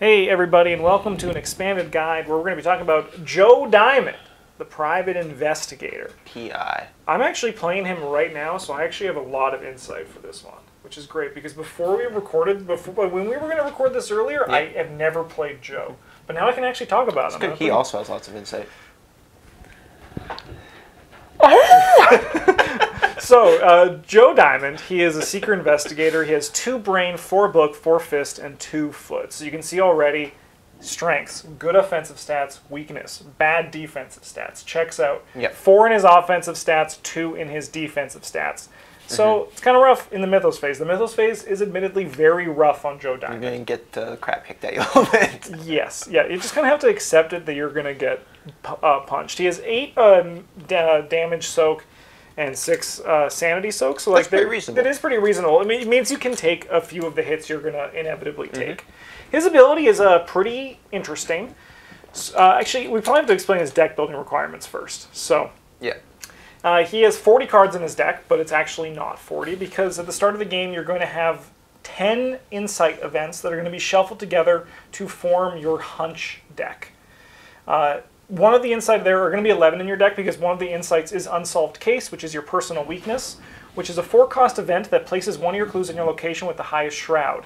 Hey everybody, and welcome to an expanded guide where we're going to be talking about Joe Diamond, the private investigator. P.I. I'm actually playing him right now, so I actually have a lot of insight for this one, which is great because when we were going to record this earlier, yeah. I had never played Joe, but now I can actually talk about him. He also has lots of insight. So, Joe Diamond, he is a secret investigator. He has 2 brain, 4 book, 4 fist, and 2 foot. So you can see already, strengths, good offensive stats, weakness, bad defensive stats. Checks out. Yep. 4 in his offensive stats, 2 in his defensive stats. So it's kind of rough in the Mythos phase. The Mythos phase is admittedly very rough on Joe Diamond. You're going to get the crap kicked at you a little bit. Yes. Yeah, you just kind of have to accept it that you're going to get punched. He has 8 damage soak and 6 sanity soak. So, that's pretty reasonable. That is pretty reasonable. I mean, it means you can take a few of the hits you're going to inevitably take. His ability is pretty interesting. Actually, we probably have to explain his deck building requirements first. So, yeah. He has 40 cards in his deck, but it's actually not 40, because at the start of the game, you're going to have 10 insight events that are going to be shuffled together to form your hunch deck. One of the insights, there are going to be 11 in your deck, because one of the insights is Unsolved Case, which is your personal weakness, which is a 4-cost event that places one of your clues in your location with the highest shroud.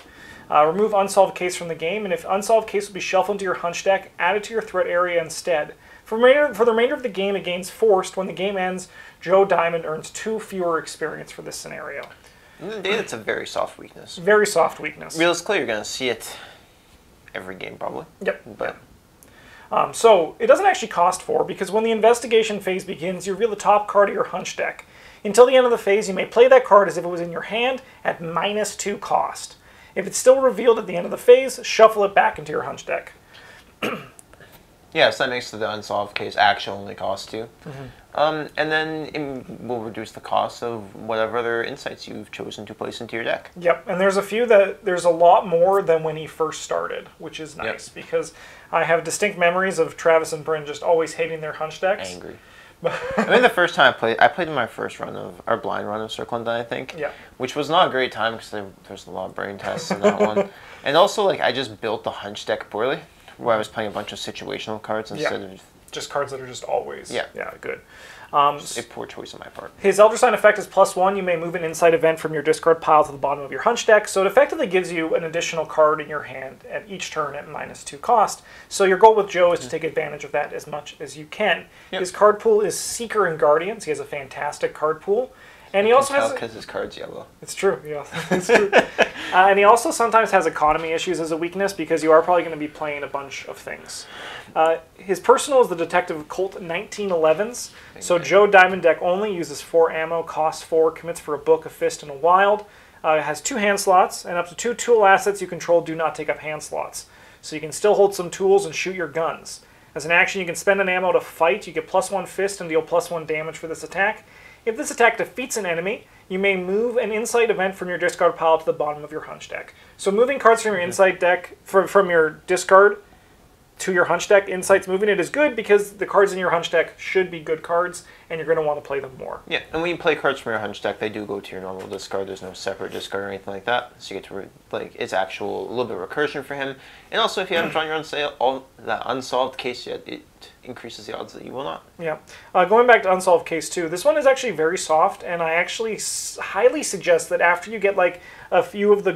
Remove Unsolved Case from the game, and if Unsolved Case will be shuffled into your hunch deck, add it to your threat area instead. For the remainder of the game, it gains forced. When the game ends, Joe Diamond earns 2 fewer experience for this scenario. It's a very soft weakness. Very soft weakness. Realistically, you're going to see it every game, probably. Yep. But. So it doesn't actually cost 4, because when the investigation phase begins, you reveal the top card of your hunch deck. Until the end of the phase, you may play that card as if it was in your hand at -2 cost. If it's still revealed at the end of the phase, shuffle it back into your hunch deck. Yeah, so that makes the Unsolved Case actually only cost 2. And then it will reduce the cost of whatever other insights you've chosen to place into your deck. Yep, and there's a few that there's a lot more than when he first started, which is nice, because I have distinct memories of Travis and Bryn just always hating their hunch decks. Angry. I mean, the first time I played in my first run of, our blind run of Circle and Die, I think. Yeah. Which was not a great time, because there's a lot of brain tests in that one. And also, like, I just built the hunch deck poorly, where I was playing a bunch of situational cards instead of... just cards that are just always. Yeah. Yeah, good. Just a poor choice on my part. His Elder Sign effect is +1. You may move an insight event from your discard pile to the bottom of your hunch deck. So it effectively gives you an additional card in your hand at each turn at -2 cost. So your goal with Joe is to take advantage of that as much as you can. Yep. His card pool is Seeker and Guardians. He has a fantastic card pool. And he also has, because his card's yellow. It's true, yeah. It's true. And he also sometimes has economy issues as a weakness, because you are probably going to be playing a bunch of things. His personal is the detective Colt 1911s. So Joe Diamond deck only uses 4 ammo, costs 4, commits for a book, a fist, and a wild. It has 2 hand slots, and up to 2 tool assets you control do not take up hand slots. So you can still hold some tools and shoot your guns. As an action, you can spend an ammo to fight. You get +1 fist and deal +1 damage for this attack. If this attack defeats an enemy, you may move an insight event from your discard pile to the bottom of your hunch deck. So moving cards from your insight deck, from your discard to your hunch deck, insights moving it is good, because the cards in your hunch deck should be good cards, and you're going to want to play them more. Yeah, and when you play cards from your hunch deck, they do go to your normal discard. There's no separate discard or anything like that, so you get to, like, it's actual, a little bit of recursion for him. And also, if you haven't drawn your Unsolved Case yet, it increases the odds that you will not. Yeah. Going back to Unsolved Case 2, this one is actually very soft, and I actually highly suggest that after you get, like, a few of the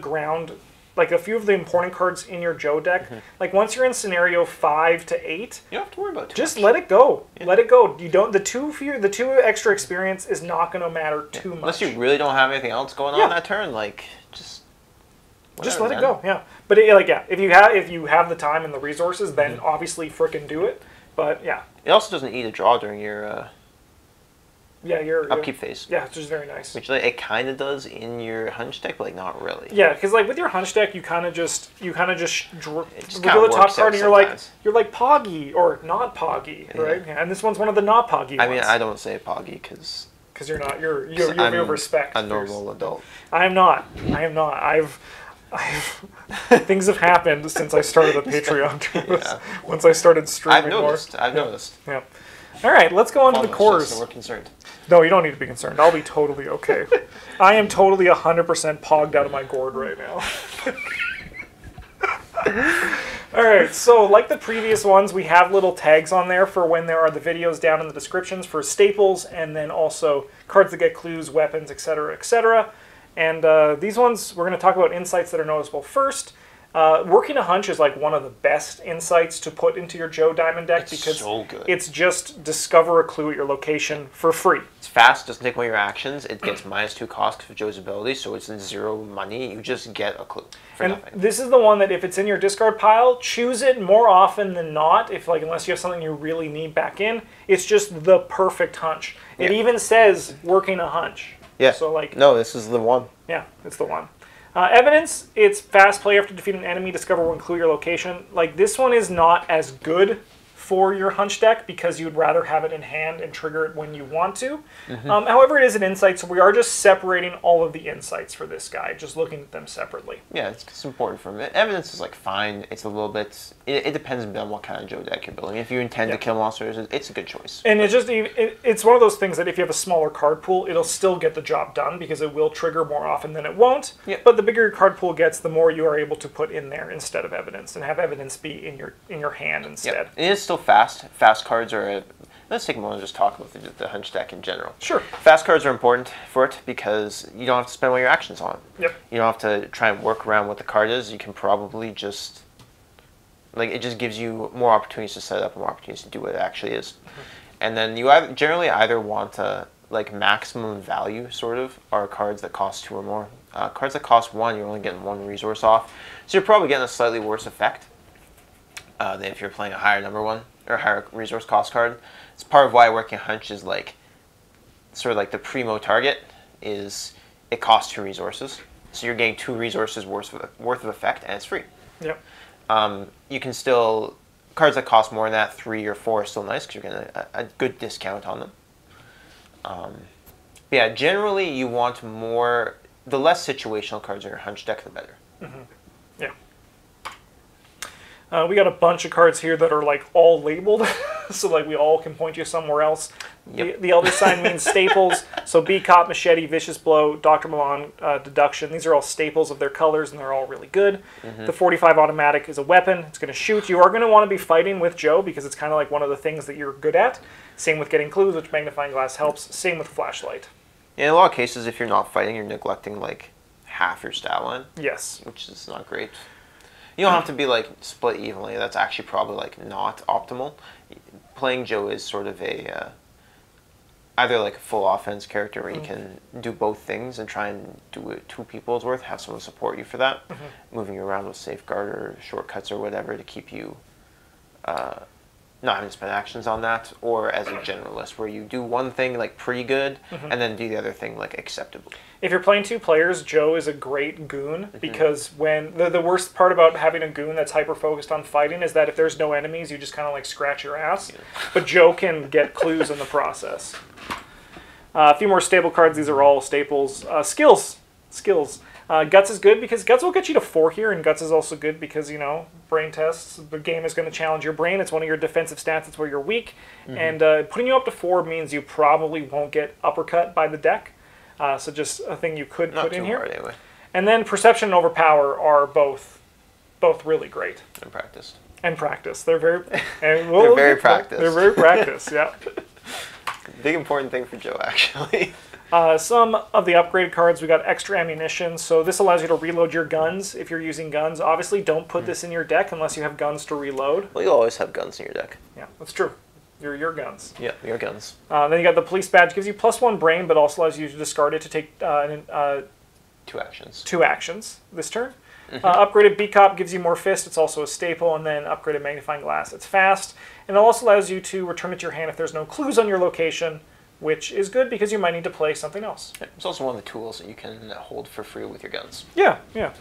important cards in your Joe deck, like once you're in scenario 5 to 8, you don't have to worry about it. Just let it go. Yeah. Let it go. You don't. The two extra experience is not going to matter too much. Unless you really don't have anything else going on that turn, like just let it go. Yeah. But if you have the time and the resources, then obviously frickin' do it. But yeah. It also doesn't eat a draw during your. Your upkeep phase. Yeah, which is very nice. Which, like, it kind of does in your hunch deck, but, like, not really. Yeah, because, like, with your hunch deck, you kind of just reveal the top card, and you're like poggy or not poggy, right? Yeah. And this one's one of the not poggy. I mean, I don't say poggy because you're no respect. A normal adult. I am not. Things have happened since I started the Patreon. Once I started streaming I've noticed. Yeah. All right, let's go on to the course. So we're concerned. No, you don't need to be concerned. I'll be totally okay. I am totally 100% pogged out of my gourd right now. All right, so like the previous ones, we have little tags on there for when there are the videos down in the descriptions for staples, and then also cards that get clues, weapons, etc., etc. And these ones, we're going to talk about insights that are noticeable first. Working a hunch is like one of the best insights to put into your Joe Diamond deck because so good. It's just discover a clue at your location for free. It's fast, doesn't take away your actions. It gets -2 cost for Joe's ability, so it's zero money. You just get a clue for nothing. This is the one that if it's in your discard pile, choose it more often than not. If like unless you have something you really need back in, it's just the perfect hunch. Yeah. It even says working a hunch. Yeah. So like no, this is the one. Yeah, it's the one. Evidence, it's fast play after defeat an enemy, discover one clue, your location. Like, this one is not as good for your hunch deck because you'd rather have it in hand and trigger it when you want to. Mm-hmm. However, it is an insight, so we are just separating all of the insights for this guy, just looking at them separately. Yeah, it's important for him. Evidence is, like, fine. It's a little bit... It depends on what kind of Joe deck you're building. If you intend to kill monsters, it's a good choice. And it's just it's one of those things that if you have a smaller card pool, it'll still get the job done because it will trigger more often than it won't. Yep. But the bigger your card pool gets, the more you are able to put in there instead of evidence and have evidence be in your hand instead. Yep. It is still fast. Fast cards are... Let's take a moment and just talk about the hunch deck in general. Sure. Fast cards are important for it because you don't have to spend all your actions on it. Yep. You don't have to try and work around what the card is. You can probably just... Like, it just gives you more opportunities to set up and more opportunities to do what it actually is. Mm-hmm. And then you generally either want to, like, maximum value, sort of, are cards that cost 2 or more. Cards that cost 1, you're only getting 1 resource off. So you're probably getting a slightly worse effect than if you're playing a higher number one or higher resource cost card. It's part of why working a hunch is, like, sort of like the primo target is it costs 2 resources. So you're getting 2 resources worth of effect, and it's free. Yep. You can still, cards that cost more than that, 3 or 4 are still nice because you're getting a good discount on them. Yeah, generally you want more, the less situational cards in your hunch deck, the better. Mm-hmm. Yeah. We got a bunch of cards here that are like all labeled, so like we all can point you somewhere else. Yep. The Elder Sign means staples, so B-Cop, Machete, Vicious Blow, Dr. Milan, Deduction, these are all staples of their colors and they're all really good. Mm-hmm. The 45 automatic is a weapon, it's going to shoot. You are going to want to be fighting with Joe because it's kind of like one of the things that you're good at. Same with getting clues, which Magnifying Glass helps, same with Flashlight. In a lot of cases, if you're not fighting, you're neglecting like half your stat line. Yes. Which is not great. You don't have to be like split evenly. That's actually probably like not optimal. Playing Joe is sort of a either like a full offense character where you can do both things and try and do it 2 people's worth. Have someone support you for that, moving you around with safeguard or shortcuts or whatever to keep you not having to spend actions on that. Or as a generalist where you do one thing like pretty good and then do the other thing like acceptably. If you're playing 2 players, Joe is a great goon because when the worst part about having a goon that's hyper-focused on fighting is that if there's no enemies, you just kind of like scratch your ass. Yeah. But Joe can get clues in the process. A few more stable cards. These are all staples. Skills. Guts is good because Guts will get you to 4 here, and Guts is also good because, you know, brain tests. The game is going to challenge your brain. It's one of your defensive stats. It's where you're weak. And putting you up to 4 means you probably won't get uppercut by the deck. So just a thing you could put in here. Not too hard, anyway. And then Perception and Overpower are both really great. And practiced. They're very... they're very practiced. They're very practiced, yeah. Big important thing for Joe, actually. Some of the upgrade cards, we got extra ammunition. So this allows you to reload your guns if you're using guns. Obviously, don't put this in your deck unless you have guns to reload. Well, you'll always have guns in your deck. Yeah, that's true. Your guns. Yeah, your guns. Then you got the police badge. Gives you +1 brain, but also allows you to discard it to take 2 actions this turn. Upgraded B-Cop gives you more fist. It's also a staple. And then upgraded Magnifying Glass. It's fast. And it also allows you to return it to your hand if there's no clues on your location, which is good because you might need to play something else. Yeah, it's also one of the tools that you can hold for free with your guns. Yeah, yeah.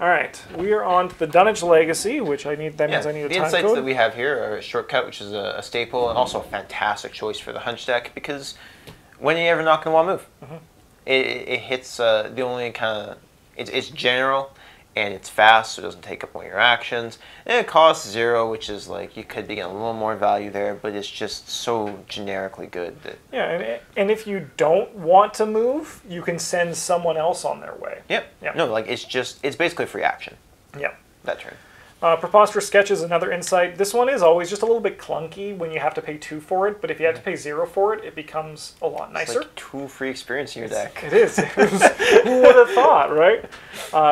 All right, we are on to the Dunnage Legacy, which I need. That means I need a time code. The insights that we have here are a shortcut, which is a staple and also a fantastic choice for the hunch deck because when are you ever not going to want to move? It hits the only kind of it's general and it's fast, so it doesn't take up all your actions, and it costs 0, which is like you could be getting a little more value there, but it's just so generically good that and if you don't want to move, you can send someone else on their way. Yep. No, like it's basically free action. Yep. That turn. Preposterous Sketch is another insight. This one is always just a little bit clunky when you have to pay 2 for it, but if you have to pay 0 for it, it becomes a lot nicer. It's like 2 free experience in your deck. It is. Who would have thought, right?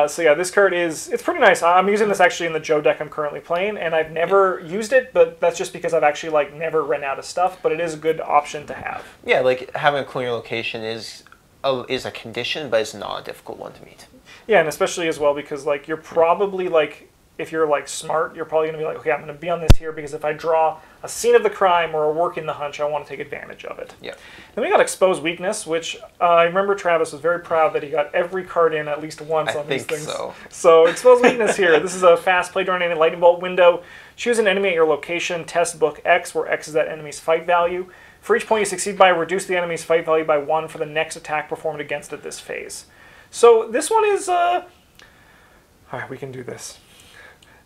So yeah, this card is, it's pretty nice. I'm using this actually in the Joe deck I'm currently playing, and I've never used it, but that's just because I've actually like never run out of stuff, but it is a good option to have. Yeah, like having a clone location is a condition, but it's not a difficult one to meet. Yeah, and especially as well because like you're probably like, if you're like smart, you're probably gonna be like, okay, I'm gonna be on this here because if I draw a Scene of the Crime or a Work in the Hunch, I want to take advantage of it. Yeah. Then we got Expose Weakness, which I remember Travis was very proud that he got every card in at least once on these things. So Expose Weakness here. This is a fast play during a lightning bolt window. Choose an enemy at your location. Test book X, where X is that enemy's fight value. For each point you succeed by, reduce the enemy's fight value by 1 for the next attack performed against it this phase. So this one is, all right, we can do this.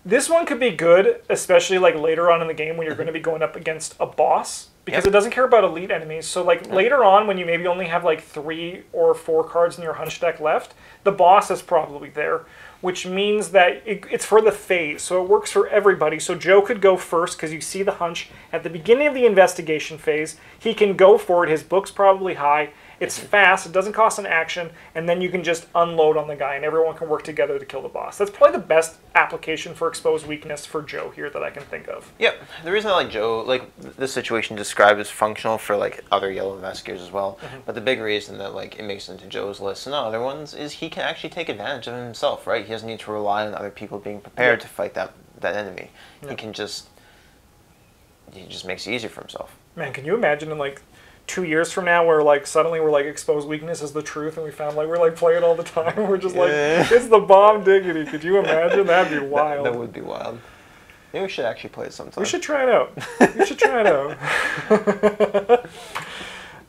This one could be good, especially like later on in the game when you're going to be going up against a boss, because it doesn't care about elite enemies. So like later on when you maybe only have like 3 or 4 cards in your hunch deck left, the boss is probably there, which means that it's for the phase. So it works for everybody. So Joe could go first because you see the hunch at the beginning of the investigation phase. He can go for it. His book's probably high. It's fast, it doesn't cost an action, and then you can just unload on the guy and everyone can work together to kill the boss. That's probably the best application for Exposed Weakness for Joe here that I can think of. Yep. The reason I like Joe, like this situation described is functional for like other yellow investigators as well, but the big reason that like it makes it into Joe's list and other ones is he can actually take advantage of himself, right? He doesn't need to rely on other people being prepared to fight that enemy. He can just, he just makes it easier for himself. Man, can you imagine in like 2 years from now where like suddenly we're like Exposed Weakness is the truth and we found like we're like play it all the time, we're just like it's the bomb diggity? Could you imagine? That'd be wild. That would be wild. Maybe we should actually play it sometime. We should try it out. We should try it out.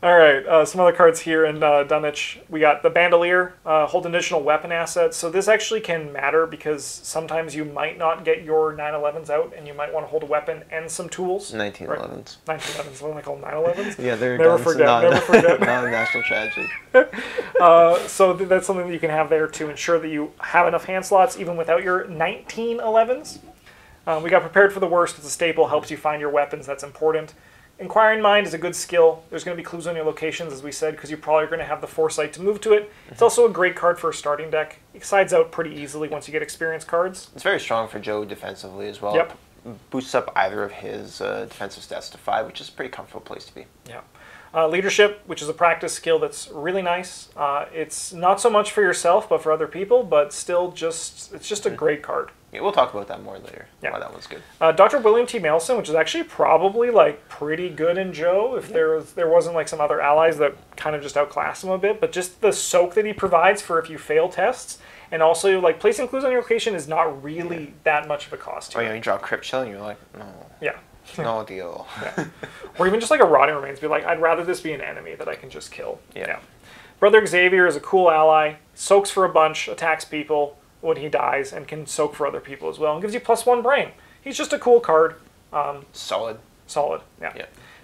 All right, some other cards here in Dunwich. We got the Bandolier, hold additional weapon assets. So this actually can matter because sometimes you might not get your 911s out and you might want to hold a weapon and some tools. 1911s. Right? 1911s, what do I call 911s? Yeah, they're never forget, never forget. Not a national tragedy. So that's something that you can have there to ensure that you have enough hand slots even without your 1911s. We got Prepared for the Worst. It's a staple, helps you find your weapons. That's important. Inquiring Mind is a good skill. There's going to be clues on your locations, as we said, because you're probably going to have the foresight to move to it. It's also a great card for a starting deck. It sides out pretty easily once you get experience cards. It's very strong for Joe defensively as well. Yep. Boosts up either of his defensive stats to 5, which is a pretty comfortable place to be. Yeah. Leadership, which is a practice skill that's really nice. It's not so much for yourself, but for other people, but still just, it's just a great card. Yeah, we'll talk about that more later. Yeah, why that one's good. Dr. William T. Mailson, which is actually probably like pretty good in Joe, if there wasn't like some other allies that kind of just outclass him a bit. But just the soak that he provides for if you fail tests, and also like placing clues on your location is not really that much of a cost. You know, you draw Crypt Shell and you're like, no. Yeah. No deal. Or even just like a Rotting Remains, be like, I'd rather this be an enemy that I can just kill. Yeah. Brother Xavier is a cool ally. Soaks for a bunch, attacks people when he dies, and can soak for other people as well, and gives you +1 brain. He's just a cool card. Solid, yeah.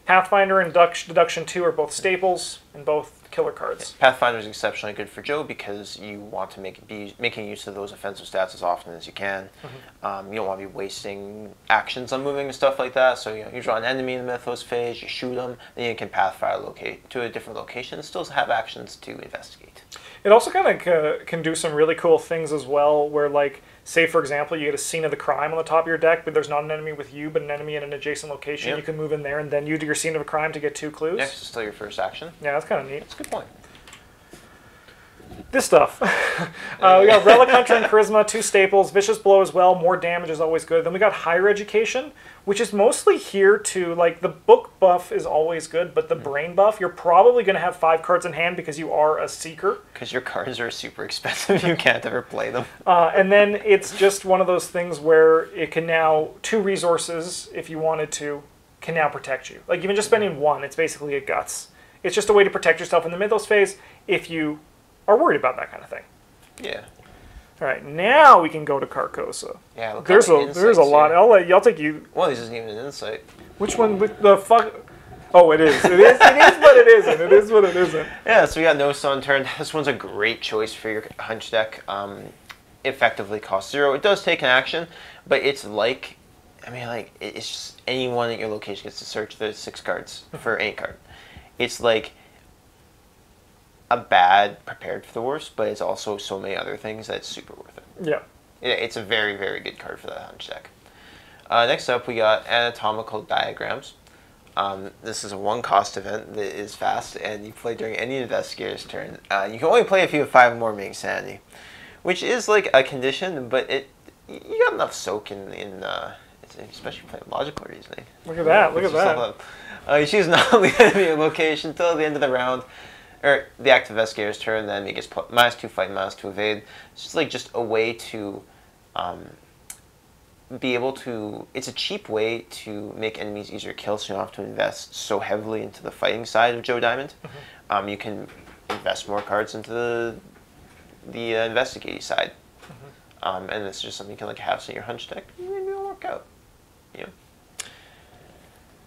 Pathfinder and Deduction 2 are both staples, and both killer cards. Yeah. Pathfinder is exceptionally good for Joe because you want to be making use of those offensive stats as often as you can. You don't want to be wasting actions on moving and stuff like that, so you know, you draw an enemy in the Mythos phase, you shoot them, then you can Pathfinder locate to a different location and still have actions to investigate. It also kind of can do some really cool things as well where, like, say, for example, you get a Scene of the Crime on the top of your deck, but there's not an enemy with you, but an enemy in an adjacent location. You can move in there, and then you do your Scene of a Crime to get 2 clues. Next is still your first action. Yeah, that's kind of neat. That's a good point. This stuff. We got Relic Hunter and Charisma, 2 staples. Vicious Blow as well. More damage is always good. Then we got Higher Education, which is mostly here to, like, the book buff is always good, but the brain buff, you're probably going to have 5 cards in hand because you are a seeker. Because your cards are super expensive. You can't ever play them. And then it's just one of those things where it can now, 2 resources, if you wanted to, can now protect you. Like, even just spending 1, it's basically a guts. It's just a way to protect yourself in the Mythos phase if you are worried about that kind of thing. Yeah. All right, now we can go to Carcosa. Yeah, look, there's a lot. I'll take you. Well, this isn't even an insight. Which one? With the fuck? Oh, it is. It is what it isn't. It is what it isn't. Yeah. So we got No Sun Turned. This one's a great choice for your hunch deck. effectively costs zero. It does take an action, but it's like, I mean, like, it's just anyone at your location gets to search the 6 cards for any card. It's like a bad Prepared for the Worst, but it's also so many other things that it's super worth it. Yeah. It's a very, very good card for that hunch deck. Next up, we got Anatomical Diagrams. This is a 1-cost event that is fast, and you play during any investigator's turn. You can only play if you have 5 more being sanity, which is like a condition, but you got enough soak in especially playing Logical Reasoning. Look at that! Look at that! You choose an enemy at a location till the end of the round, or the active investigator's turn. Then it gets -2 fight, -2 evade. It's just like a way to be able to. It's a cheap way to make enemies easier to kill, so you don't have to invest so heavily into the fighting side of Joe Diamond. Mm-hmm. You can invest more cards into the investigating side, mm-hmm. And it's just something you can have in your hunch deck. It'll work out. Yeah.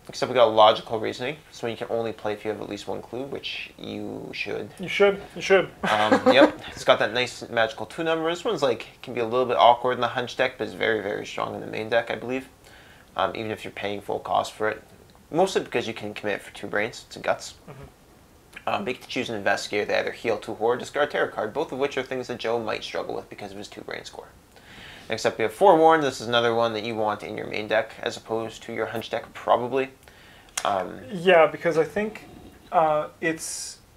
Except we got Logical Reasoning, so you can only play if you have at least 1 clue, which you should. You should. You should. Yep. It's got that nice magical 2 number. This one's can be a little bit awkward in the hunch deck, but it's very, very strong in the main deck, I believe. Even if you're paying full cost for it, mostly because you can commit for 2 brains to guts. Mm-hmm. But you can choose an investigator that either heal 2 or discard a tarot card, both of which are things that Joe might struggle with because of his 2 brain score. Next up, we have Forewarned. This is another one that you want in your main deck as opposed to your hunch deck, probably. Yeah, because I think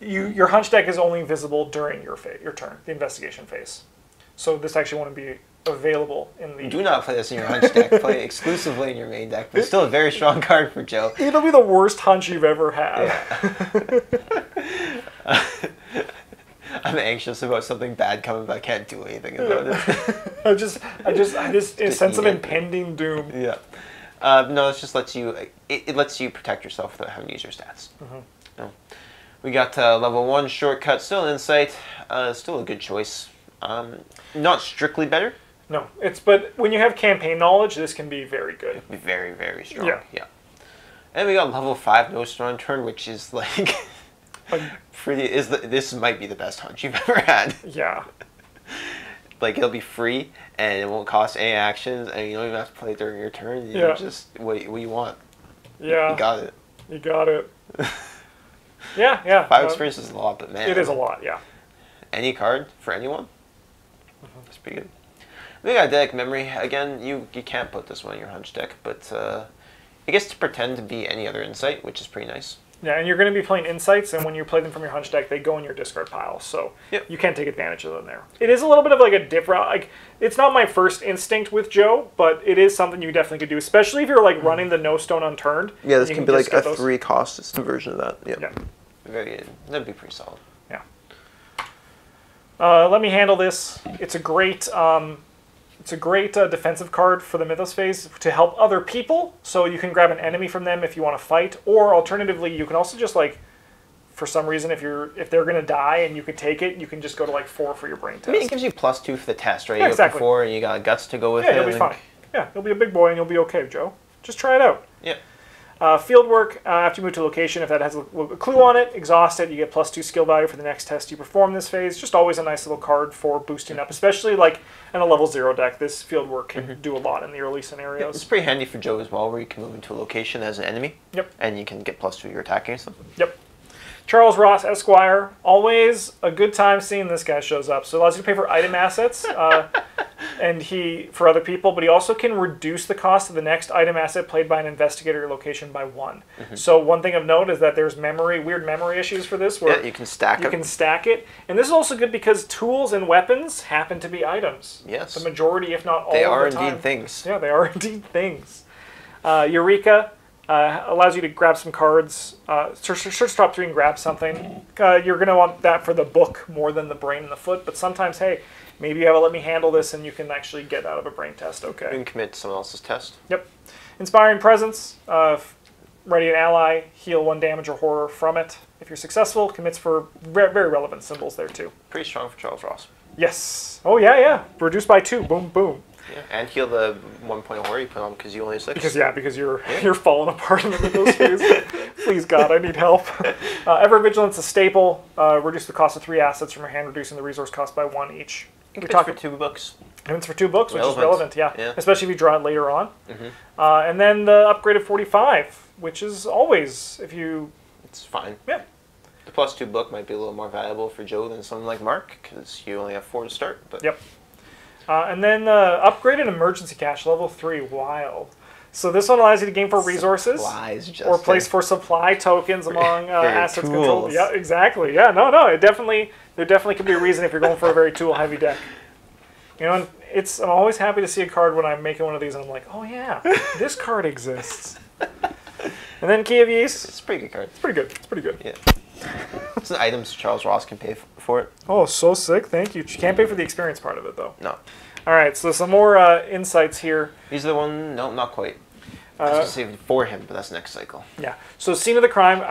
your hunch deck is only visible during your turn, the investigation phase. So this actually wouldn't be available in the... Do not play this in your hunch deck. Play it exclusively in your main deck. But it's still a very strong card for Joe. It'll be the worst hunch you've ever had. Yeah. I'm anxious about something bad coming, but I can't do anything about it. I just sense an impending doom. Yeah. No, it just lets you. It lets you protect yourself without having to use your stats. Mm-hmm. No. We got level 1 Shortcut. Still Insight. Still a good choice. Not strictly better. No, but when you have campaign knowledge, this can be very good. It'd be very, very strong. Yeah. Yeah. And we got level 5 No Stone Turn, which is like. This might be the best hunch you've ever had. Yeah. It'll be free, and it won't cost any actions, and you don't even have to play it during your turn. You know, just what you want. Yeah. You got it. You got it. Yeah, yeah. 5 experience is a lot, but man. It is a lot, yeah. Any card for anyone? Mm-hmm. That's pretty good. We got Deck Memory. Again, you can't put this one in your hunch deck, but it gets to pretend to be any other insight, which is pretty nice. Yeah, and you're going to be playing insights, and when you play them from your hunch deck, they go in your discard pile, so you can't take advantage of them there. It is a little bit of a different... it's not my first instinct with Joe, but it is something you definitely could do, especially if you're running the No Stone Unturned. Yeah, this can be like a 3-cost version of that. Yeah. Very good. That'd be pretty solid. Yeah. Let Me Handle This. It's a great... It's a great defensive card for the Mythos phase to help other people, so you can grab an enemy from them if you want to fight, or alternatively, you can also just, for some reason, if they're going to die and you can take it, you can just go to, 4 for your brain test. I mean, it gives you +2 for the test, right? Yeah, exactly. You go 4, and you got guts to go with it. Yeah, you'll be fine. Yeah, you'll be a big boy, and you'll be okay, Joe. Just try it out. Yeah. Field Work, after you move to a location, if that has a clue on it, exhaust it, you get +2 skill value for the next test you perform this phase. Just always a nice little card for boosting up, especially in a level 0 deck. This Field Work can do a lot in the early scenarios. Yeah, it's pretty handy for Joe as well, where you can move into a location as an enemy. Yep. And you can get +2 your attack against them. Yep. Charles Ross, Esquire, always a good time seeing this guy shows up. So it allows you to pay for item assets for other people, but he also can reduce the cost of the next item asset played by an investigator location by 1. Mm-hmm. So one thing of note is that there's weird memory issues for this. Where you can stack it. You can stack it. And this is also good because tools and weapons happen to be items. Yes. The majority, if not all of the time. They are indeed things. Yeah, they are indeed things. Eureka. Allows you to grab some cards, search top 3 and grab something. You're going to want that for the book more than the brain and the foot, but sometimes, hey, maybe you have a Let Me Handle This and you can actually get out of a brain test, okay. You can commit to someone else's test. Yep. Inspiring Presence, ready an ally, heal 1 damage or horror from it. If you're successful, commits for very relevant symbols there too. Pretty strong for Charles Ross. Yes. Oh yeah, yeah. Reduced by 2, boom, boom. Yeah, and heal the 1 point of horror you put on because you only have 6. Because you're falling apart in the Mythos phase. Please God, I need help. Ever Vigilance, a staple. Reduce the cost of 3 assets from your hand, reducing the resource cost by 1 each. You're talking 2 books. And it's for 2 books, which is relevant, yeah. Especially if you draw it later on. And then the upgrade of 45, which is always, if you... It's fine. Yeah. The +2 book might be a little more valuable for Joe than someone like Mark, because you only have 4 to start. But yep. And then upgraded emergency cache, level 3, wild. So this one allows you to gain for resources or place for supply tokens among assets controlled. Yeah, exactly. Yeah, no, it definitely, there definitely could be a reason if you're going for a very tool-heavy deck. You know, and it's, I'm always happy to see a card when I'm making one of these, and I'm like, oh yeah, this card exists. And then Key of Yeast. It's a pretty good card. It's pretty good. It's pretty good. Yeah. It's an item Charles Ross can pay for it. Oh, so sick. Thank you. You can't pay for the experience part of it, though. No. All right, so some more insights here. These are the one, no, not quite. I was going to say for him, but that's next cycle. Yeah. So Scene of the Crime,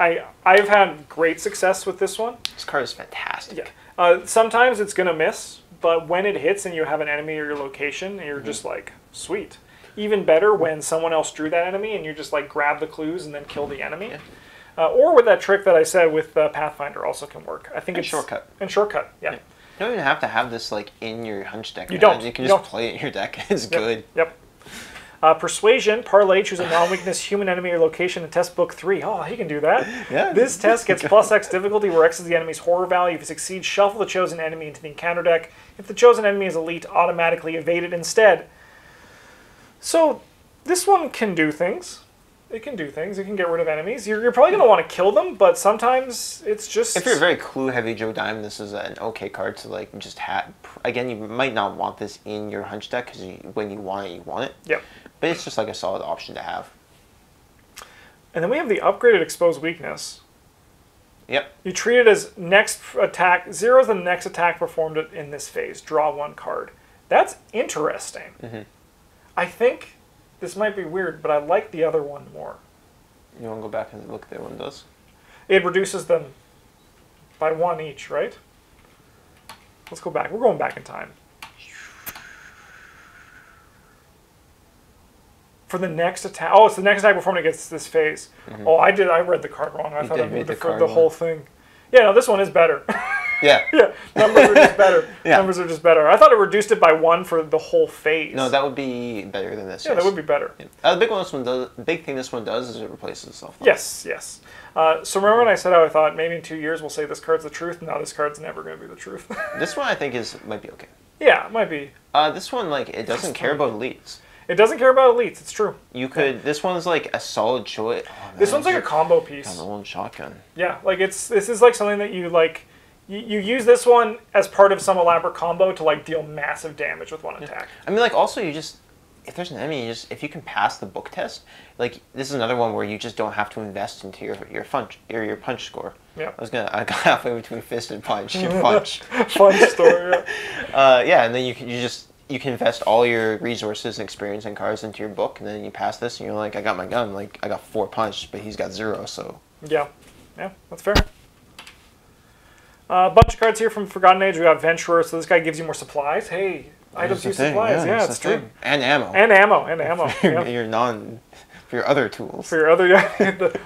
I've had great success with this one. This card is fantastic. Yeah. Sometimes it's going to miss, but when it hits and you have an enemy or your location, and you're just like, sweet. Even better when someone else drew that enemy and you just like grab the clues and then kill the enemy. Yeah. Or with that trick that I said with Pathfinder also can work. I think it's Shortcut. And Shortcut, yeah. You don't even have to have this like in your hunch deck. You don't. You can just play it in your deck. It's good. Yep. Persuasion, Parlay, choose a non-weakness human enemy or location in test book 3. Oh, he can do that. Yeah. This test gets +X difficulty, where X is the enemy's horror value. If you succeed, shuffle the chosen enemy into the encounter deck. If the chosen enemy is elite, automatically evade it instead. So this one can do things. It can do things. It can get rid of enemies. You're probably going to want to kill them, but sometimes it's just... If you're very clue-heavy Joe Diamond, this is an okay card to like just have... Again, you might not want this in your hunch deck, because when you want it, you want it. Yep. But it's just like a solid option to have. And then we have the upgraded Expose Weakness. Yep. You treat it as next attack... Zero is the next attack performed in this phase. Draw 1 card. That's interesting. I think... This might be weird, but I like the other one more. You want to go back and look at the other one, does? It reduces them by 1 each, right? Let's go back. We're going back in time. For the next attack. Oh, it's the next attack performed against this phase. Oh, I read the card wrong. I thought I moved the whole thing. Yeah, no, this one is better. Yeah. Numbers are just better. Numbers are just better. I thought it reduced it by 1 for the whole phase. No, that would be better than this. Yeah, that would be better. Yeah. The big thing this one does is it replaces itself. Yes. So remember when I said how I thought maybe in 2 years we'll say this card's the truth? No, this card's never going to be the truth. This one I think might be okay. Yeah, it might be. This one, like, it doesn't care about elites. It doesn't care about elites. It's true. You could. Yeah. This one's like a solid choice. Oh, this one's like a combo piece. Kind of one shotgun. Yeah, like this is like something that you like. You use this one as part of some elaborate combo to like deal massive damage with 1 attack. I mean, like, also you just, if there's an enemy, if you can pass the book test, like this is another one where you just don't have to invest into your punch score. Yeah. I got halfway between fist and punch. Punch score. Yeah. And then you can invest all your resources and experience and cards into your book, and then you pass this, and you're like, I got my gun. Like, I got 4 punch, but he's got 0. So. Yeah, that's fair. A bunch of cards here from Forgotten Age. We got Venturer, so this guy gives you more supplies. Hey, items use supplies. Yeah, it's true. And ammo. And ammo. For your other tools. For your other,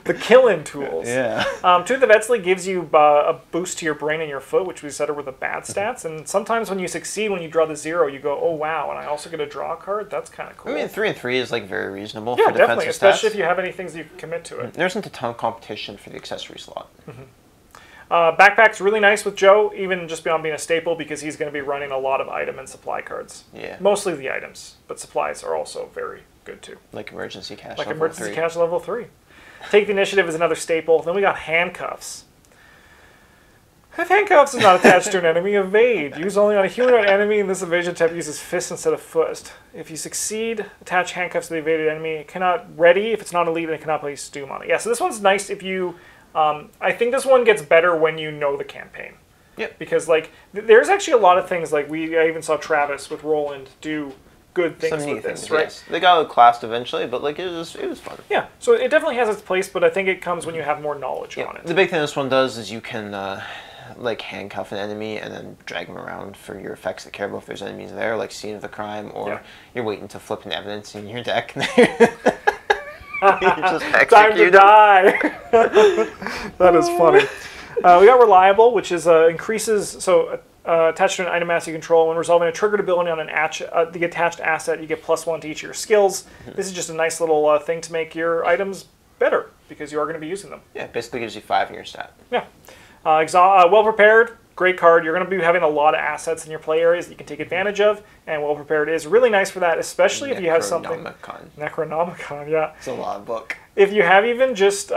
the killing tools. Yeah. Tooth of Etsley gives you a boost to your brain and your foot, which we said are with the bad stats. And sometimes when you succeed, when you draw the 0, you go, oh wow, and I also get a draw card? That's kind of cool. I mean, 3 and 3 is like very reasonable for defensive stats. Yeah, definitely, especially if you have any things that you can commit to it. There isn't a ton of competition for the accessory slot. Backpack's really nice with Joe, even just beyond being a staple, because he's going to be running a lot of item and supply cards. Yeah. Mostly the items, but supplies are also very good too. Like emergency cash. Like emergency cash level 3. Take the Initiative is another staple. Then we got Handcuffs. If Handcuffs is not attached to an enemy, evade. Use only on a human or an enemy, and this evasion type uses fist instead of foot. If you succeed, attach Handcuffs to the evaded enemy. It cannot ready if it's not elite, and it cannot place Doom on it. Yeah, so this one's nice if you... I think this one gets better when you know the campaign. Yep. Because, like, there's actually a lot of things, like, I even saw Travis with Roland do good things with this, right? Yes. They got outclassed eventually, but, like, it was fun. Yeah, so it definitely has its place, but I think it comes when you have more knowledge on it. The big thing this one does is you can, like, handcuff an enemy and then drag them around for your effects that care about if there's enemies there, like Scene of the Crime, or you're waiting to flip an evidence in your deck. Time to die. That is funny. We got Reliable, which is increases. So attached to an item asset you control. When resolving a triggered ability on an the attached asset, you get +1 to each of your skills. This is just a nice little thing to make your items better, because you are going to be using them. Yeah, it basically gives you 5 in your stat. Yeah. Well Prepared, great card. You're going to be having a lot of assets in your play areas that you can take advantage of, and Well Prepared is really nice for that, especially if you have something... Necronomicon, yeah. It's a lot of book. If you have even just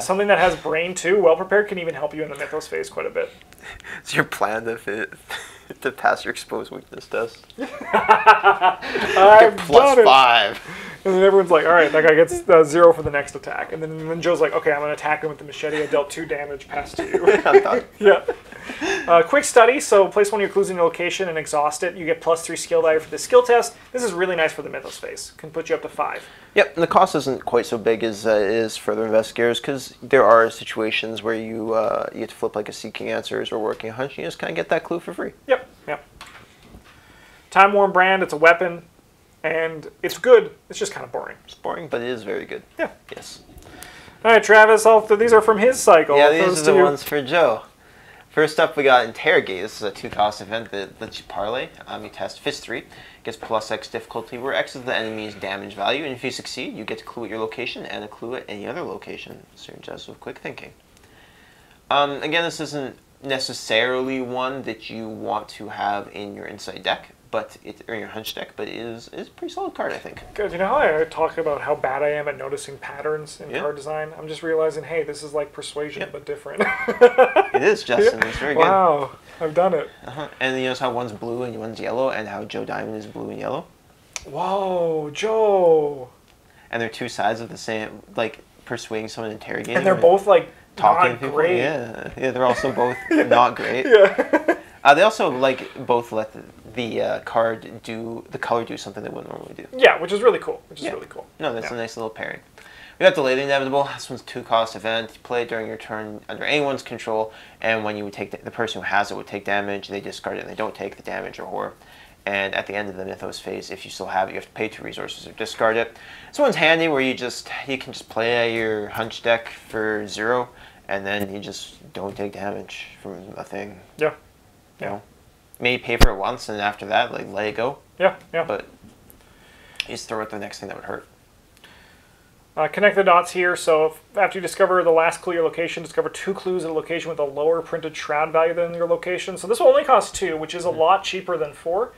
something that has brain too, Well Prepared can even help you in the Mythos phase quite a bit. It's your plan to fit... to pass your Expose Weakness test. I've +5. And then everyone's like, all right, that guy gets 0 for the next attack. And then when Joe's like, okay, I'm going to attack him with the machete. I dealt 2 damage, past 2. I'm done. Yeah. Quick study. So place one of your clues in your location and exhaust it. You get +3 skill value for the skill test. This is really nice for the Mythos phase. Can put you up to 5. Yep, and the cost isn't quite so big as it is for the investigators, because there are situations where you you have to flip like a seeking answers or working a hunch, and you just kind of get that clue for free. Yep, yep. Time Worn Brand, it's a weapon. And it's good. It's just kind of boring. It's boring, but it is very good. Yeah. Yes. All right, Travis. These are from his cycle. Yeah, these are the ones for Joe. First up, we got Interrogate. This is a 2-cost event that lets you parlay. You test Fist 3. Gets +X difficulty, where X is the enemy's damage value. And if you succeed, you get a clue at your location and a clue at any other location. So you're just with quick thinking. Again, this isn't necessarily one that you want to have in your insight deck. But it's in your hunch deck, but it is a pretty solid card, I think. Because you know how I talk about how bad I am at noticing patterns in card design? I'm just realizing, hey, this is like Persuasion, but different. It is, Justin. Yeah. It's very good. Wow, I've done it. And you notice how one's blue and one's yellow, and how Joe Diamond is blue and yellow? Whoa, Joe! And they're two sides of the same, like, persuading someone, interrogating. And they're both, like, talking not great. Yeah. Yeah, they're also both not great. Yeah. They also, like, both let the color do something they wouldn't normally do. Yeah, which is really cool. No, that's a nice little pairing. We got Delay the Inevitable. This one's 2-cost event. You play it during your turn under anyone's control, and when you would take the person who has it would take damage. They discard it, and they don't take the damage or horror. And at the end of the Mythos phase, if you still have it, you have to pay 2 resources or discard it. This one's handy, where you can just play your hunch deck for 0, and then you just don't take damage from a thing. Yeah. You know, maybe pay for it once, and after that, like, let it go. Yeah, yeah. But you just throw out the next thing that would hurt. Connect the dots here. So after you discover the last clue, your location, discover 2 clues at a location with a lower printed shroud value than your location. So this will only cost 2, which is a lot cheaper than 4.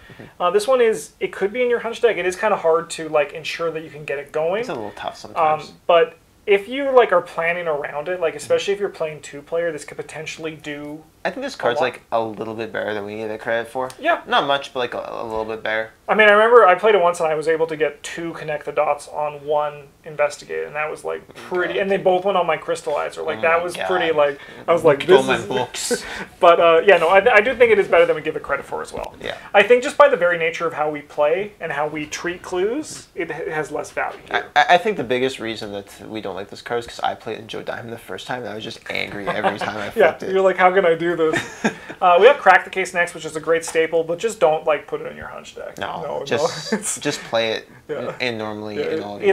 This one is, it could be in your hunch deck. It is kind of hard to, like, ensure that you can get it going. It's a little tough sometimes. But if you, like, are planning around it, like, especially if you're playing 2-player, this could potentially do... I think this card's, like, a little bit better than we give it credit for. Yeah. Not much, but, like, a little bit better. I mean, I remember I played it once, and I was able to get 2 Connect the Dots on 1 Investigate, and that was, like, pretty... And they both went on my Crystallizer. Like, that was pretty, like... I was like, this is... books. But, yeah, no, I do think it is better than we give it credit for as well. Yeah. I think just by the very nature of how we play and how we treat clues, it has less value. I think the biggest reason that we don't like this card is because I played in Joe Diamond the first time, and I was just angry every time I flipped it. You're like, how can I do this? We have Crack the Case next, which is a great staple, but just don't, like, put it in your hunch deck. No, just play it normally. Yeah, in all the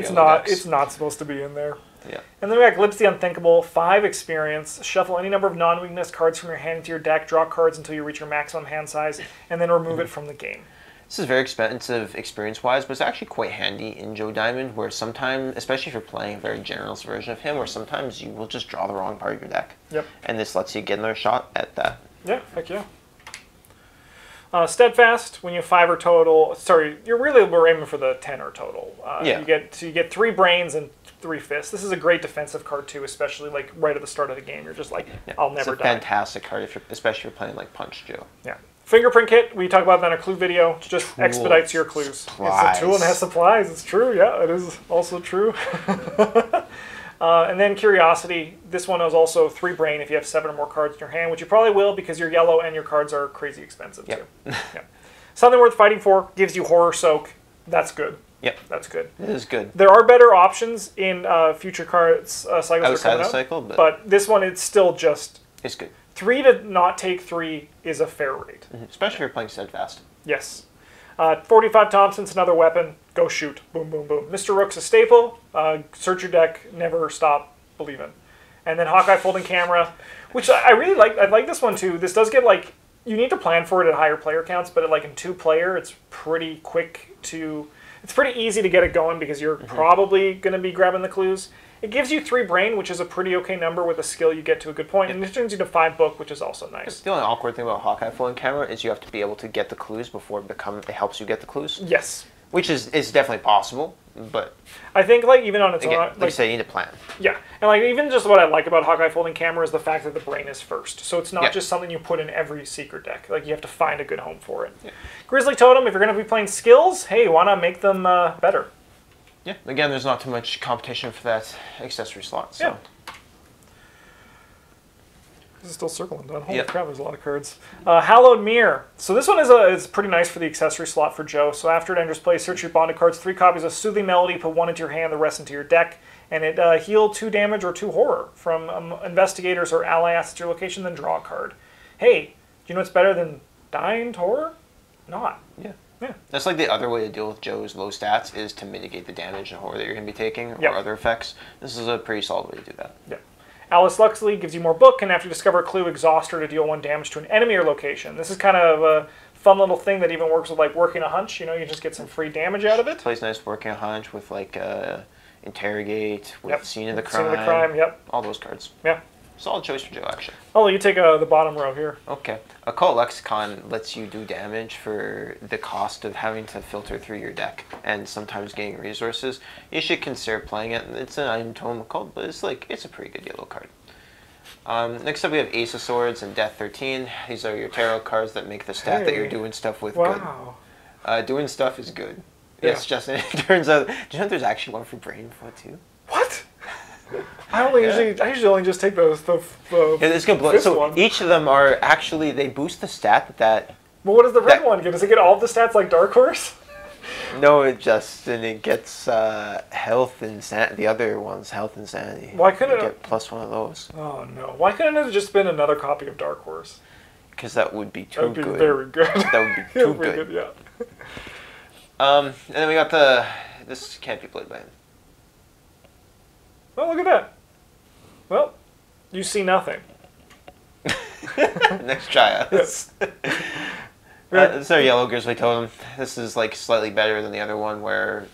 it's not supposed to be in there. Yeah. And then we got Glimpse the Unthinkable, 5 experience. Shuffle any number of non-weakness cards from your hand into your deck. Draw cards until you reach your maximum hand size, and then remove it from the game. This is very expensive experience-wise, but it's actually quite handy in Joe Diamond, where sometimes, especially if you're playing a very generous version of him, where sometimes you will just draw the wrong part of your deck. Yep. And this lets you get another shot at that. Yeah, heck yeah. Steadfast, when you have 5 or total, sorry, we're aiming for the 10 or total. You get 3 brains and 3 fists. This is a great defensive card too, especially like right at the start of the game. You're just like, I'll never die. It's a fantastic card, especially if you're playing like Punch Joe. Yeah. Fingerprint Kit, we talked about that in a clue video. It just expedites your clues. It's a tool and has supplies. It's true, yeah, it is also true. And then Curiosity. This one is also 3 brain if you have 7 or more cards in your hand, which you probably will because you're yellow and your cards are crazy expensive too. Yeah. Something Worth Fighting For gives you Horror Soak. That's good. Yep. That's good. It is good. There are better options in future cards, cycles outside the cycle, but this one, it's still just... It's good. 3 to not take 3 is a fair rate. Especially if you're playing Steadfast. Yes. 45 Thompson's another weapon. Go shoot. Boom, boom, boom. Mr. Rook's a staple. Search your deck. Never stop. Believe in. And then Hawkeye Folding Camera, which I really like. I like this one too. This does get like... you need to plan for it at higher player counts, but at, like, in two-player, it's pretty quick to... It's pretty easy to get it going because you're probably going to be grabbing the clues. It gives you 3 brain, which is a pretty okay number with a skill. You get to a good point, and it turns you to 5 book, which is also nice. The only awkward thing about Hawkeye Flying Camera is you have to be able to get the clues before it helps you get the clues. Yes. Which is definitely possible, but... I think, like, even on its own... Like you say, you need a plan. Yeah. And, like, even just what I like about Hawkeye Folding Camera is the fact that the brain is first. So it's not just something you put in every secret deck. Like, you have to find a good home for it. Yeah. Grizzly Totem, if you're going to be playing skills, hey, why not make them better? Yeah. Again, there's not too much competition for that accessory slot, so... Yeah. This is still circling down. Holy crap, there's a lot of cards. Hallowed Mirror. So this one is pretty nice for the accessory slot for Joe. So after it enters play, search your bonded cards, 3 copies of Soothing Melody, put 1 into your hand, the rest into your deck, and it heal 2 damage or 2 horror from investigators or allies at your location, then draw a card. Hey, do you know what's better than dying to horror? Not. Yeah. Yeah. That's like the other way to deal with Joe's low stats is to mitigate the damage and horror that you're going to be taking or other effects. This is a pretty solid way to do that. Yeah. Alice Luxley gives you more book, and after you discover a clue, exhaust her to deal 1 damage to an enemy or location. This is kind of a fun little thing that even works with, like, working a hunch. You know, you just get some free damage out of it. Plays nice working a hunch with, like, Interrogate, with Scene of the Crime. Scene of the Crime, all those cards. Yeah. Solid choice for Joe, actually. Oh, you take the bottom row here. Okay. Occult Lexicon lets you do damage for the cost of having to filter through your deck and sometimes getting resources. You should consider playing it. It's an item tome occult, but it's like a pretty good yellow card. Next up, we have Ace of Swords and Death 13. These are your tarot cards that make the stat that you're doing stuff with good. Doing stuff is good. Yeah. Yes, Justin. It turns out. Do you know there's actually one for brain for too? What? I only usually only just take those. So each of them are actually they boost the stat that. Well, what does the red one get? Does it get all of the stats like Dark Horse? No, it just it gets health and sanity. The other one's health and sanity. Why couldn't it get +1 of those? Oh no! Why couldn't it have just been another copy of Dark Horse? Because that would be too good. Very good. That would be too good. Yeah. And then we got the. This can't be played by him. Oh, look at that. Well, you see nothing. Next try. Yes. This is our yellow Grizzly Totem. This is like slightly better than the other one where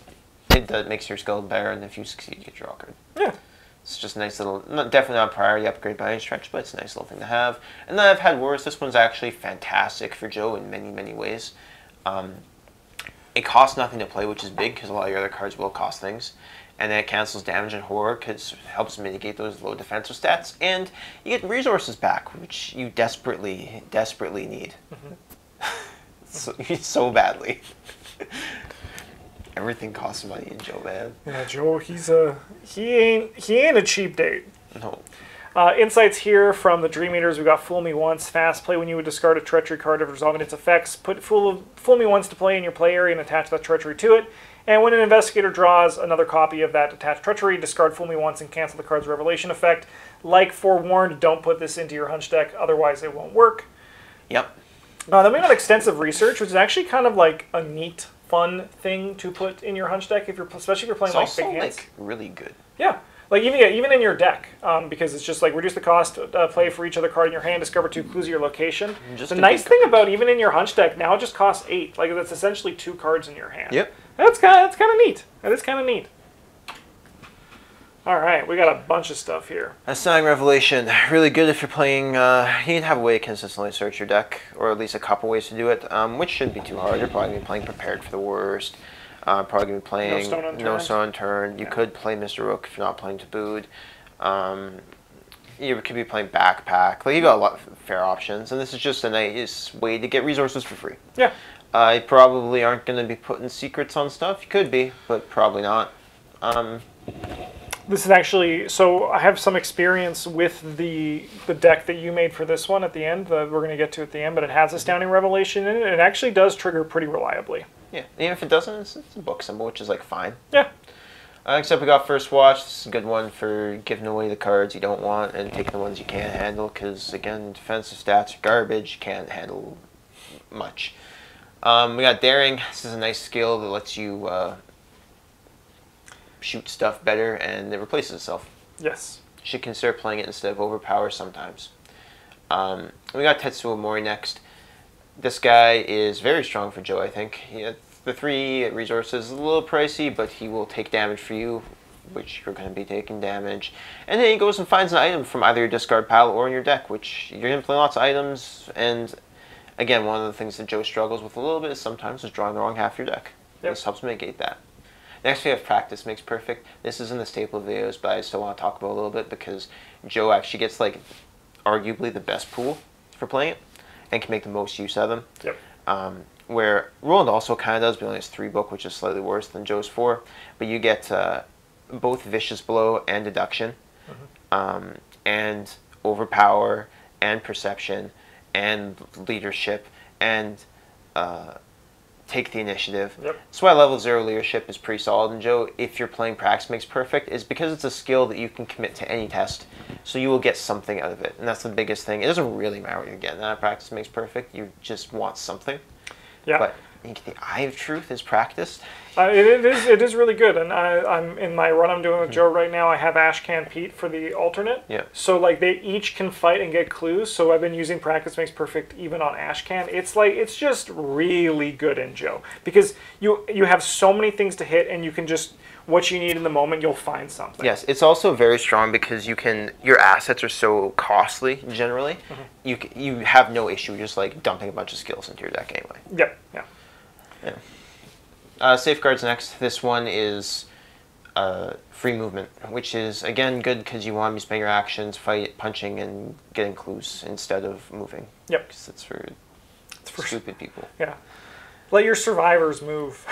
it makes your skill better, and if you succeed, you get your draw card. Yeah. It's just a nice little, definitely not a priority upgrade by any stretch, but it's a nice little thing to have. And then I've had worse. This one's actually fantastic for Joe in many, many ways. It costs nothing to play, which is big because a lot of your other cards will cost things. And then it cancels damage and horror because it helps mitigate those low defensive stats. And you get resources back, which you desperately, desperately need. So badly. Everything costs money in Joe, man. Yeah, Joe, he ain't a cheap date. No. Insights here from the Dream Eaters. We got Fool Me Once, fast play when you would discard a treachery card of resolving its effects. Put Fool Me Once to play in your play area and attach that treachery to it. And when an investigator draws another copy of that attached treachery, discard Fool Me Once and cancel the card's revelation effect. Like forewarned, don't put this into your hunch deck, otherwise it won't work. Yep. Then we got Extensive Research, which is actually kind of like a neat, fun thing to put in your hunch deck, if you're, especially if you're playing it's like big hands. It's also like really good. Yeah. Like even in your deck, because it's just like reduce the cost, play for each other card in your hand, discover 2 clues at your location. Just the nice thing about even in your hunch deck now it just costs 8. Like that's essentially 2 cards in your hand. Yep. That's kind of neat. That is kind of neat. All right, we got a bunch of stuff here. Astounding Revelation, really good if you're playing. You can have a way to consistently search your deck, or at least a couple ways to do it, which shouldn't be too hard. You're probably gonna be playing Prepared for the Worst. Probably going to be playing No Stone Unturned. You could play Mr. Rook if you're not playing Tabooed. You could be playing Backpack. Like, you've got a lot of fair options, and this is just a nice way to get resources for free. Yeah. You probably aren't going to be putting secrets on stuff. You could be, but probably not. This is actually... So I have some experience with the deck that you made for this one at the end, that we're going to get to at the end, but it has Astounding Revelation in it. It actually does trigger pretty reliably. Yeah, even if it doesn't, it's a book symbol, which is, like, fine. Yeah. Except we got First Watch. This is a good one for giving away the cards you don't want and taking the ones you can't handle because, again, defensive stats are garbage. You can't handle much. We got Daring. This is a nice skill that lets you shoot stuff better, and it replaces itself. Yes. You should consider playing it instead of Overpower sometimes. We got Tetsuo Mori next. This guy is very strong for Joe, I think. The 3 resources is a little pricey, but he will take damage for you, which you're going to be taking damage. And then he goes and finds an item from either your discard pile or in your deck, which you're going to play lots of items. And again, one of the things that Joe struggles with a little bit is sometimes is drawing the wrong half of your deck. Yep. This helps mitigate that. Next we have Practice Makes Perfect. This isn't the staple of videos, but I still want to talk about it a little bit because Joe actually gets like arguably the best pool for playing it and can make the most use of them. Yep. Where Roland also kind of does, but only has 3 book, which is slightly worse than Joe's 4. But you get both Vicious Blow and Deduction, and Overpower and Perception and Leadership and Take the Initiative. Yep. That's why level 0 Leadership is pretty solid. And Joe, if you're playing Practice Makes Perfect, is because it's a skill that you can commit to any test, so you will get something out of it. And that's the biggest thing. It doesn't really matter what you're getting out of Practice Makes Perfect. You just want something. Yeah. But I think the Eye of Truth is practiced. It is really good. And I'm in my run I'm doing with Joe right now, I have Ashcan Pete for the alternate. Yeah. So like they each can fight and get clues. So I've been using Practice Makes Perfect even on Ashcan. It's like it's just really good in Joe because you have so many things to hit and you can just what you need in the moment you'll find something. Yes, it's also very strong because you can your assets are so costly generally. You have no issue just like dumping a bunch of skills into your deck anyway. Yep. Yeah. Safeguard's next. This one is free movement, which is, again, good because you want to be spending your actions, punching, and getting clues instead of moving. Yep. Because it's for stupid people. Yeah. Let your survivors move.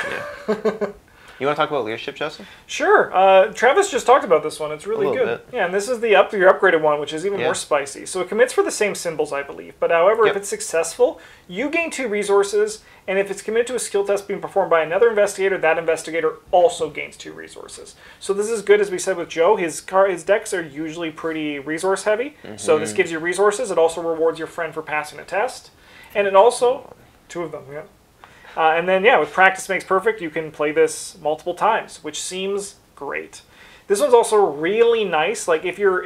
Yeah. You want to talk about leadership, Justin? Sure. Travis just talked about this one. It's really good. Yeah, and this is the your upgraded one, which is even more spicy. So it commits for the same symbols, I believe. But however, if it's successful, you gain 2 resources. And if it's committed to a skill test being performed by another investigator, that investigator also gains 2 resources. So this is good, as we said with Joe. His decks are usually pretty resource heavy. So this gives you resources. It also rewards your friend for passing a test. And it also... 2 of them, yeah. And then, yeah, with Practice Makes Perfect, you can play this multiple times, which seems great. This one's also really nice. Like if you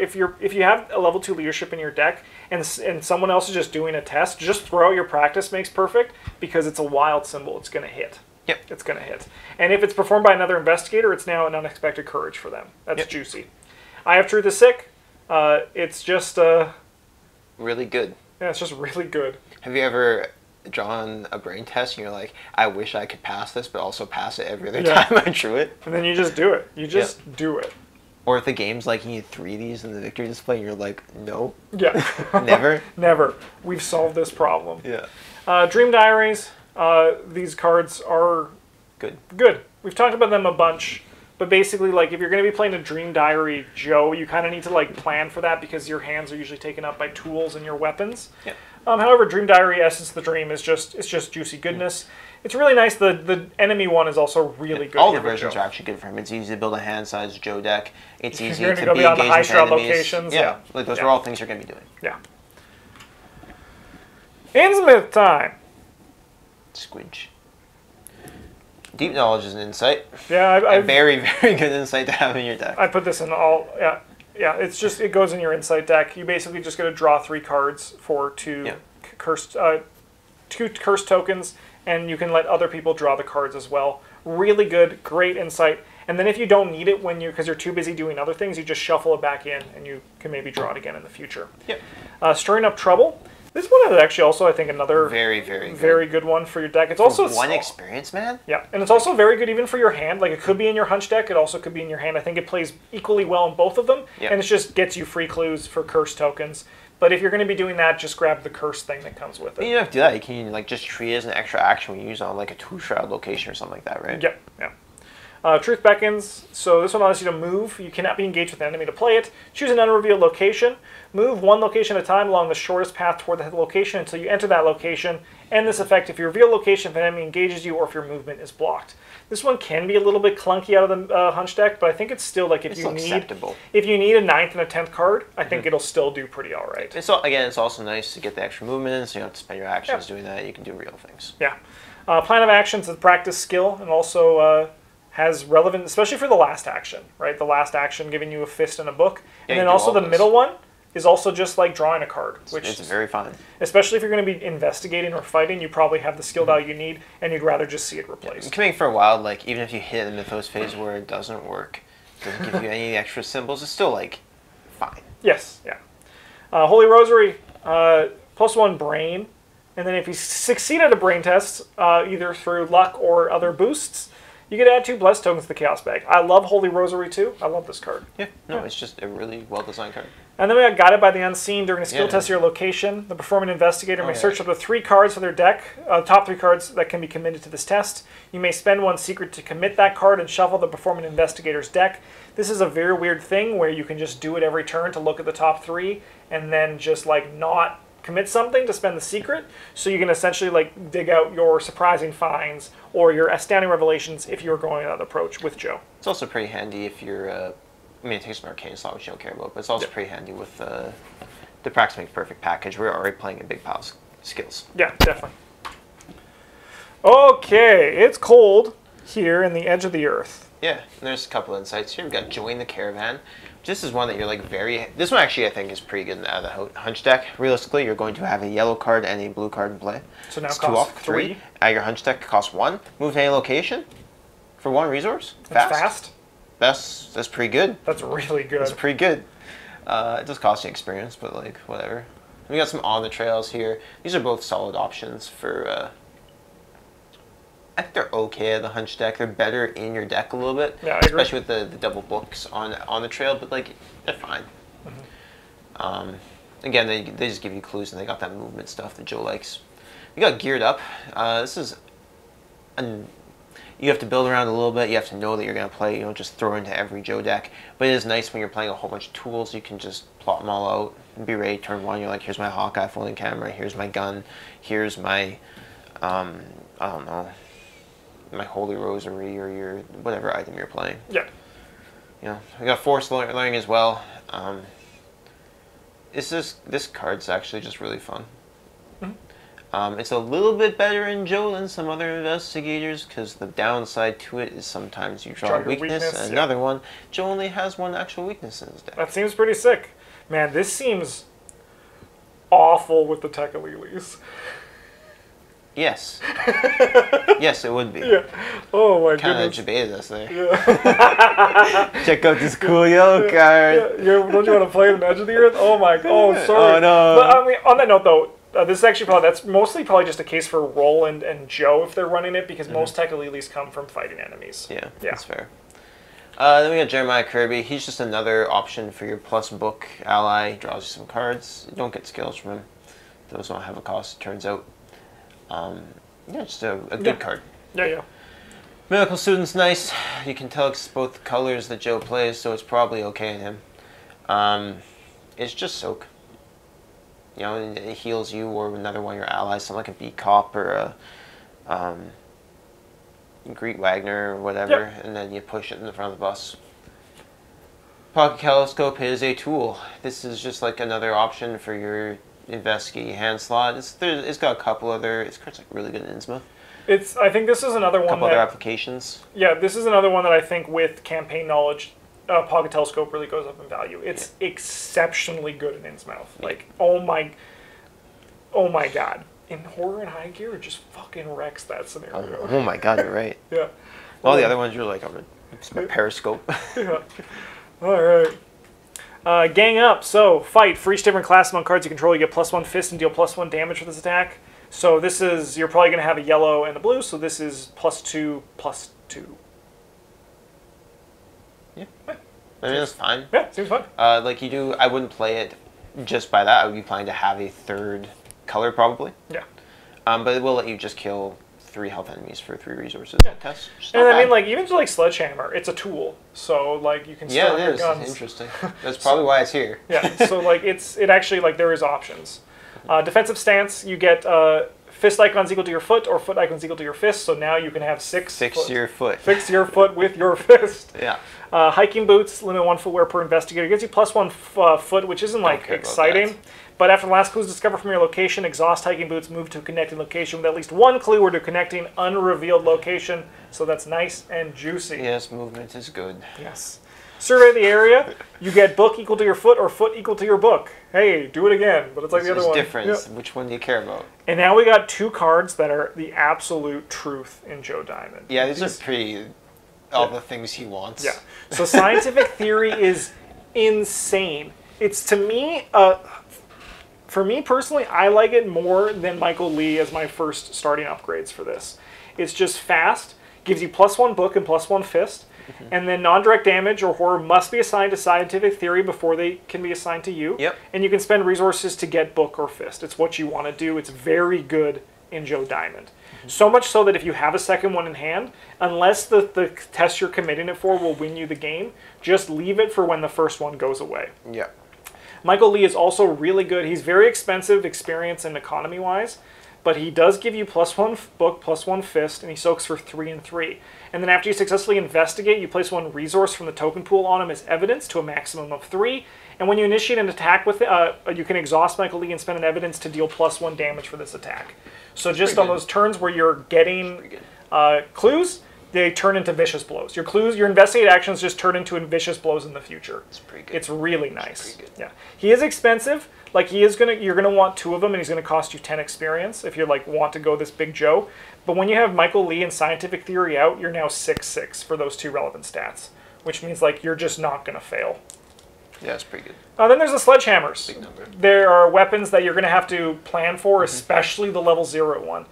have a level 2 leadership in your deck, and someone else is just doing a test, just throw out your Practice Makes Perfect because it's a wild symbol. It's gonna hit. Yep. It's gonna hit. And if it's performed by another investigator, it's now an unexpected courage for them. That's juicy. Eye of Truth is sick. It's just really good. Yeah, it's just really good. Have you ever drawn a brain test and you're like, I wish I could pass this, but also pass it every other time I drew it? And then you just do it. You just do it. Or if the game's like, you need 3 of these in the victory display, and you're like, no. Yeah. Never? Never. We've solved this problem. Yeah. Dream Diaries. These cards are good. Good. We've talked about them a bunch. But basically, like, if you're going to be playing a Dream Diary, Joe, you kind of need to, like, plan for that because your hands are usually taken up by tools and your weapons. Yeah. However, Dream Diary, Essence of the Dream, is just juicy goodness. It's really nice. The enemy one is also really good. All the versions are actually good for him. It's easy to build a hand-sized Joe deck. It's easy to be engaged with enemies. Locations. Yeah. Like, those are all things you're going to be doing. Yeah. Innsmouth time. Squidge. Deep knowledge is an insight. Yeah, a very, very good insight to have in your deck. I put this in all. Yeah, it's just it goes in your insight deck. You basically just got to draw 3 cards for 2 cursed tokens, and you can let other people draw the cards as well. Really good, great insight. And then if you don't need it when you because you're too busy doing other things, you just shuffle it back in, and you can maybe draw it again in the future. Yep. Stirring Up Trouble. This one is actually also, I think, another very, very good one for your deck. It's also one experience, man. Yeah, and it's also very good even for your hand. Like, it could be in your hunch deck. It also could be in your hand. I think it plays equally well in both of them, and it just gets you free clues for curse tokens. But if you're going to be doing that, just grab the curse thing that comes with it. You don't have to do that. You can, like, just treat it as an extra action when you use it on, like, a 2-shroud location or something like that, right? Yep, yeah. Truth Beckons. So this one allows you to move. You cannot be engaged with an enemy to play it. Choose an unrevealed location. Move 1 location at a time along the shortest path toward the location until you enter that location. End this effect if you reveal location, if an enemy engages you, or if your movement is blocked. This one can be a little bit clunky out of the hunch deck, but I think it's still like if you need a 9th and a 10th card, I think it'll still do pretty all right. It's also nice to get the extra movement in, so you don't have to spend your actions doing that. You can do real things. Yeah. Plan of Actions is a practice skill, and also. Has relevant, especially for the last action, right? The last action giving you a fist and a book. And then also the middle one is also just like drawing a card, which is very fun. Especially if you're going to be investigating or fighting, you probably have the skill value you need, and you'd rather just see it replaced. Yeah. Coming for a while, like even if you hit the Mythos phase where it doesn't work, doesn't give you any extra symbols, it's still like fine. Yes, yeah. Holy Rosary, +1 brain, and then if you succeed at a brain test, either through luck or other boosts, you get to add 2 blessed tokens to the Chaos Bag. I love Holy Rosary too. I love this card. Yeah, no, it's just a really well-designed card. And then we got Guided by the Unseen. During a skill test of your location, the performing investigator may search up to 3 cards from their deck, top 3 cards that can be committed to this test. You may spend 1 secret to commit that card and shuffle the performing investigator's deck. This is a very weird thing where you can just do it every turn to look at the top 3 and then just like not commit something to spend the secret, so you can essentially like dig out your surprising finds or your astounding revelations if you're going that approach with Joe. It's also pretty handy if you're, I mean, it takes an arcane slot which you don't care about, but it's also pretty handy with the Practice Makes Perfect package. We're already playing a big pile of skills. Yeah, definitely. Okay, it's cold here in the edge of the earth. Yeah, and there's a couple insights here. We've got Join the Caravan. This is one that you're like very... This one actually I think is pretty good out of the hunch deck. Realistically, you're going to have a yellow card and a blue card in play. So now it's costs 3. At your hunch deck, costs 1. Move to any location for 1 resource. Fast. That's pretty good. That's really good. That's pretty good. It does cost you experience, but like whatever. We got some on the trails here. These are both solid options for... I think they're okay at the hunch deck. They're better in your deck a little bit, yeah, especially with the double books on the trail. But like they're fine. Mm-hmm. Again, they just give you clues, and they got that movement stuff that Joe likes. You got Geared Up. This is, you have to build around a little bit. You have to know that you're going to play. You don't just throw into every Joe deck. But it is nice when you're playing a whole bunch of tools. You can just plot them all out and be ready. Turn 1, you're like, here's my Hawkeye folding camera. Here's my gun. Here's my, I don't know, my Holy Rosary or your whatever item you're playing. Yeah. You know, we got Force Learning as well. This card's actually just really fun. Mm-hmm. It's a little bit better in Joe than some other investigators because the downside to it is sometimes you draw a weakness and another one. Joe only has 1 actual weakness in his deck. That seems pretty sick. Man, this seems awful with the Tekalilis. Yes. Yes, it would be. Yeah. Oh my goodness. Kind of debated us there. Yeah. Check out this cool yellow card. Yeah. Don't you want to play an Edge of the Earth? Oh my. Oh, sorry. Oh no. But I mean, on that note though, this is actually probably that's mostly just a case for Roland and Joe if they're running it, because most Tekalilis come from fighting enemies. Yeah. Yeah. That's fair. Then we got Jeremiah Kirby. He's just another option for your plus book ally. He draws you some cards. You don't get skills from him. Those don't have a cost. It turns out. Yeah, just a good card. Yeah, yeah. Medical Student's nice. You can tell it's both colors that Joe plays, so it's probably okay in him. It's just soak. You know, and it heals you or another one of your allies, something like a B-Cop or a Greet Wagner or whatever, and then you push it in the front of the bus. Pocket Calescope is a tool. This is just like another option for your investigate hand slot. It's got a couple other. It's like really good in Innsmouth. I think this is another one. Couple other applications. Yeah, this is another one that I think with campaign knowledge, Pocket Telescope really goes up in value. It's exceptionally good in Innsmouth. Yeah. Like oh my god, in Horror and High Gear, it just fucking wrecks that scenario. Oh my god, you're right. Yeah. All the other ones, you're like, it's my periscope. Yeah. All right. Gang Up. So, fight. For each different class among cards you control, you get +1 fist and deal +1 damage for this attack. So this is, you're probably going to have a yellow and a blue, so this is +2/+2. Yeah. I mean, that's fine. Yeah, seems fun. Like you do, I wouldn't play it just by that. I would be planning to have a 3rd color, probably. Yeah. But it will let you just kill 3 health enemies for 3 resources. Yeah. That's and I mean, like, even to like Sledgehammer, it's a tool. So like you can still have your guns. It's interesting. That's probably why it's here. Yeah. So like it actually like there is options. Defensive Stance, you get fist icons equal to your foot or foot icons equal to your fist. So now you can have 6. Fix your foot with your fist. Yeah. Hiking Boots, limit 1 footwear per investigator. It gives you +1 foot, which isn't like exciting. But after the last clue is discovered from your location, exhaust Hiking Boots, move to a connecting location with at least 1 clue or to a connecting unrevealed location. So that's nice and juicy. Yes, movement is good. Yes. Survey the area. You get book equal to your foot or foot equal to your book. Hey, do it again, but it's like the other one. There's a difference. Yep. Which one do you care about? And now we got two cards that are the absolute truth in Joe Diamond. Yeah, these are pretty... all the things he wants. Yeah. So scientific theory is insane. It's, to me... for me personally, I like it more than Michael Lee as my first starting upgrades for this. It's just fast, gives you +1 book and +1 fist, and then non-direct damage or horror must be assigned to scientific theory before they can be assigned to you. Yep. And you can spend resources to get book or fist. It's what you want to do. It's very good in Joe Diamond. So much so that if you have a second one in hand, unless the test you're committing it for will win you the game, just leave it for when the first one goes away. Yeah. Michael Lee is also really good. He's very expensive, experience and economy-wise, but he does give you +1 book, +1 fist, and he soaks for 3 and 3. And then after you successfully investigate, you place one resource from the token pool on him as evidence to a maximum of 3. And when you initiate an attack with it, you can exhaust Michael Lee and spend an evidence to deal +1 damage for this attack. So just on those turns where you're getting clues, they turn into vicious blows. Your clues, your investigate actions just turn into vicious blows in the future. It's pretty good. It's really nice. It's pretty good. Yeah, he is expensive. Like you're gonna want 2 of them, and he's gonna cost you 10 experience if you want to go this big Joe. But when you have Michael Lee and scientific theory out, you're now 6/6 for those 2 relevant stats, which means you're just not gonna fail. Yeah, it's pretty good. Then there's the sledgehammers. Big number. There are weapons that you're gonna have to plan for, especially the level 0 one.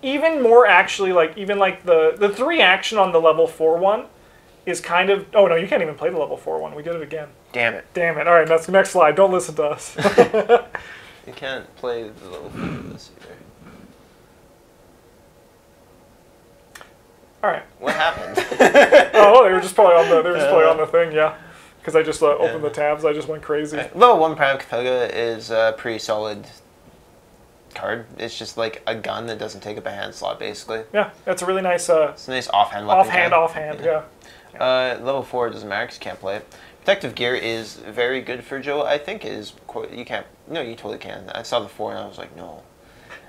Even more actually, the 3 action on the level 4 one is kind of... Oh, no, you can't even play the level 4 one. We did it again. Damn it. Damn it. All right, that's the next slide. Don't listen to us. You can't play the level 4 of this either. All right. What happened? Oh, they were just probably on the, on the thing, yeah. Because I just opened the tabs. I just went crazy. Right. Level 1 Prime Kathega is a pretty solid... card. It's just like a gun that doesn't take up a hand slot, basically. Yeah, that's a really nice... it's a nice offhand weapon. Offhand, yeah. Level 4 doesn't matter because you can't play it. Protective gear is very good for Joe. I think it is... You can't... No, you totally can. I saw the 4 and I was like, no.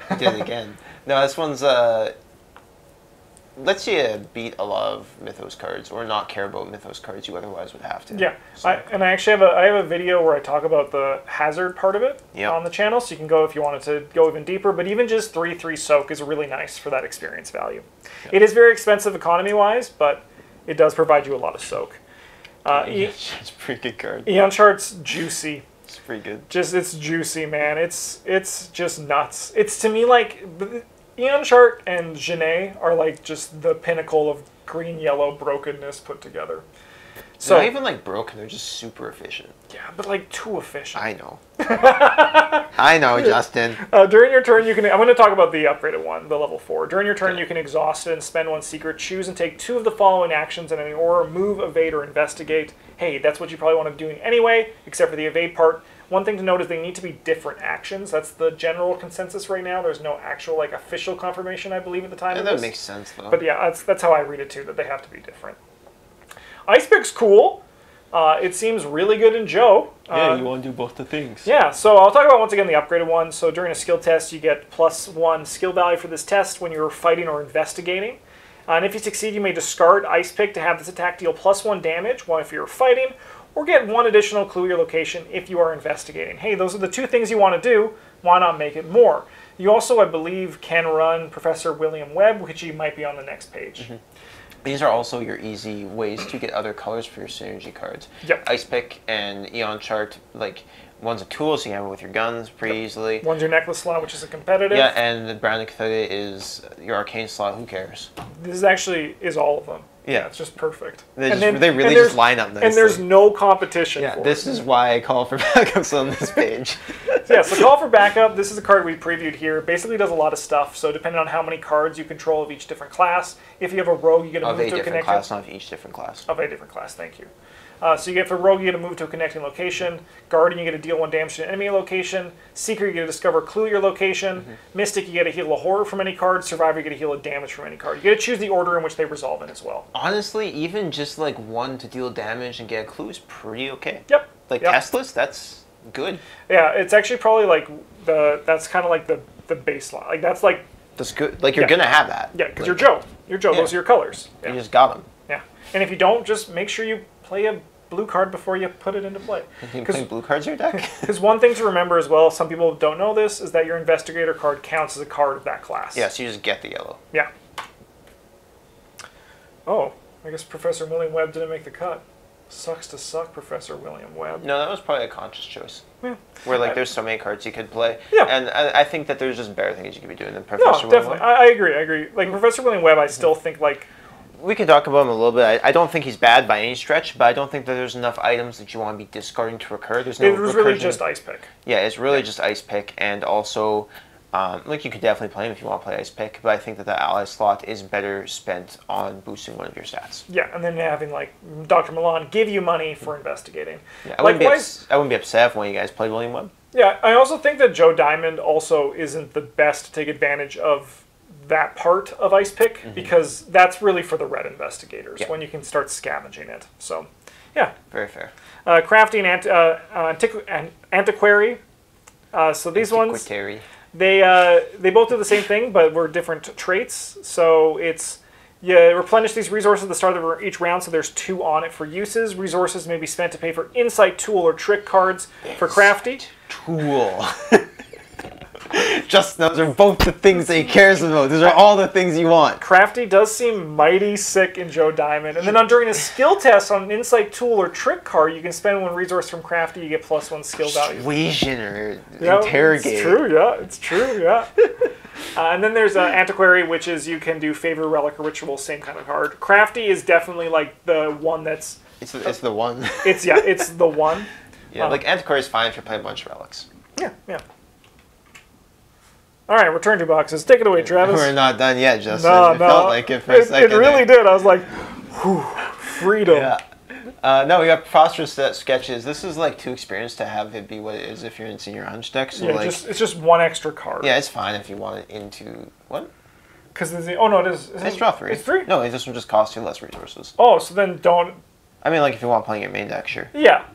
I did it again. No, this one's... lets you beat a lot of Mythos cards or not care about Mythos cards you otherwise would have to. Yeah, so. I actually have I have a video where I talk about the hazard part of it on the channel, so you can go if you wanted to go even deeper, but even just 3/3 soak is really nice for that experience value. Yep. It is very expensive economy-wise, but it does provide you a lot of soak. It's a pretty good card. Eon Shard's juicy. It's pretty good. It's juicy, man. It's just nuts. It's to me like... Eon Shard and Genet are just the pinnacle of green-yellow brokenness put together. So they're not even broken, they're just super efficient. Yeah, but too efficient. I know. I know, Justin. During your turn, you can... I'm going to talk about the upgraded one, the level 4. During your turn, you can exhaust it and spend 1 secret, choose and take 2 of the following actions in any order: move, evade, or investigate. Hey, that's what you probably want to be doing anyway, except for the evade part. One thing to note is they need to be different actions. That's the general consensus right now. There's no actual official confirmation, I believe, at the time. Yeah, that makes sense though. But yeah, that's how I read it too. That they have to be different. Ice Pick's cool. It seems really good in Joe. Yeah, you want to do both the things. Yeah, so I'll talk about once again the upgraded one. So during a skill test, you get +1 skill value for this test when you're fighting or investigating. And if you succeed, you may discard Ice Pick to have this attack deal +1 damage, one if you're fighting, or get 1 additional clue your location if you are investigating. Hey, those are the 2 things you want to do. Why not make it more? You also, I believe, can run Professor William Webb, which you might be on the next page. These are also your easy ways to get other colors for your synergy cards. Yep. Ice Pick and Eon Shard, one's a tool, so you have it with your guns pretty easily. One's your necklace slot, which is a competitive. Yeah, and the Brown Cathedra is your arcane slot. Who cares? This actually is all of them. Yeah, it's just perfect. They really just line up nicely. And there's no competition for it. This is why I call for backups on this page. Yeah, so call for backup. This is a card we previewed here. Basically does a lot of stuff. So depending on how many cards you control of each different class, if you have a rogue, you get a move to a connecting... Of a different class, not of each different class. Of a different class, thank you. So you get for rogue, you get a move to a connecting location. Guardian, you get to deal 1 damage to an enemy location. Seeker, you get to discover clue your location. Mystic, you get to heal a horror from any card. Survivor, you get to heal a damage from any card. You get to choose the order in which they resolve in as well. Honestly, even just 1 to deal damage and get a clue is pretty okay. Yep. Test list, that's good. Yeah, it's actually probably that's kind of the baseline. That's that's good. You're gonna have that. Yeah, because you're Joe. You're Joe. Yeah. Those are your colors. Yeah. You just got them. Yeah, and if you don't, just make sure you play a blue card before you put it into play. You play blue cards in your deck? Because one thing to remember as well, some people don't know this, is that your investigator card counts as a card of that class. Yeah, so you just get the yellow. Yeah. Oh, I guess Professor William Webb didn't make the cut. Sucks to suck, Professor William Webb. No, that was probably a conscious choice. Yeah. Where, like, there's so many cards you could play. Yeah. And I think that there's just better things you could be doing than Professor William Webb. No, definitely. I agree. Like, Professor William Webb, I still think, like... We can talk about him a little bit. I don't think he's bad by any stretch, but I don't think that there's enough items that you want to be discarding to recur. There's no recursion. It was really just Ice Pick. Yeah, it's really just Ice Pick, and also... like, you could definitely play him if you want to play Ice Pick, but I think that the ally slot is better spent on boosting one of your stats. Yeah, and then having, like, Dr. Milan give you money for investigating. Yeah, I wouldn't be upset if one of you guys played William Webb. Yeah, I also think that Joe Diamond also isn't the best to take advantage of that part of Ice Pick, because that's really for the red investigators, when you can start scavenging it. So, yeah. Very fair. Crafty and Antiquary. So these ones... They both do the same thing, but we're different traits. So it's, you replenish these resources at the start of each round, so there's 2 on it for uses. Resources may be spent to pay for Insight, Tool, or Trick cards for Crafty. Tool. Just those are both the things that he cares about. Those are all the things you want. Crafty does seem mighty sick in Joe Diamond. And then during a skill test on an Insight, Tool, or Trick card, you can spend 1 resource from Crafty. You get +1 skill value. Persuasion or Interrogate. It's true, yeah. It's true, yeah. And then there's Antiquary, which is you can do Favor, Relic, or Ritual, same kind of card. Crafty is definitely like the one that's... It's the one. It's the one. Yeah, like Antiquary is fine if you play a bunch of relics. Yeah, yeah. All right, return 2 boxes. Take it away, Travis. We're not done yet, Justin. No, it felt like it for a second. It really did. I was like, whew, freedom. Yeah. No, we got preposterous sketches. This is like 2 experience to have it be what it is if you're in senior hunch deck. So yeah, like, it's just 1 extra card. Yeah, it's fine if you want it into what? Because oh no, it is. It's draw 3. It's 3. No, this one just costs you less resources. Oh, so then don't. I mean, like if you want playing your main deck, sure. Yeah.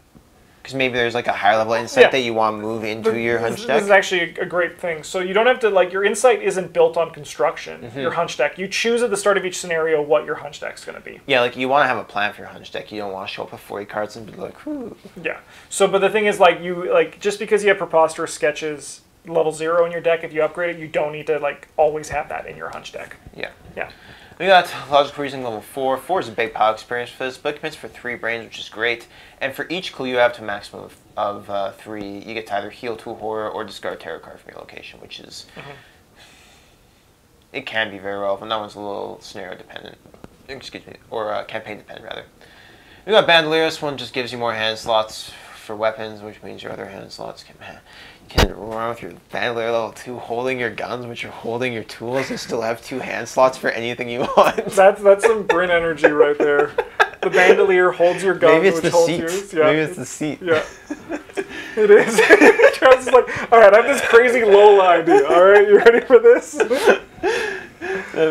Because maybe there's like a higher level insight that you want to move into your hunch deck. This is actually a great thing. So you don't have to, like, your insight isn't built on construction, your hunch deck. You choose at the start of each scenario what your hunch deck's going to be. Yeah, like you want to have a plan for your hunch deck. You don't want to show up with 40 cards and be like, whoo. Yeah. So, but the thing is, like, you, like, just because you have preposterous sketches level 0 in your deck, if you upgrade it, you don't need to, like, always have that in your hunch deck. Yeah. Yeah. We got Logical Reasoning level 4. 4 is a big pile of experience for this, but it commits for 3 brains, which is great. And for each clue you have to a maximum of 3, you get to either heal 2 horror or discard a tarot card from your location, which is... It can be very relevant. That one's a little scenario-dependent. Excuse me. Or campaign-dependent, rather. We got Bandolier. This one just gives you more hand slots for weapons, which means your other hand slots can... You can run around with your Bandolier level 2 holding your guns, which you're holding your tools, and still have 2 hand slots for anything you want. That's some Bryn energy right there. The Bandolier holds your gun, which holds yours. Yeah. Maybe it's the seat. Yeah. It is. Travis is like, all right, I have this crazy Lola idea. All right, you ready for this? Then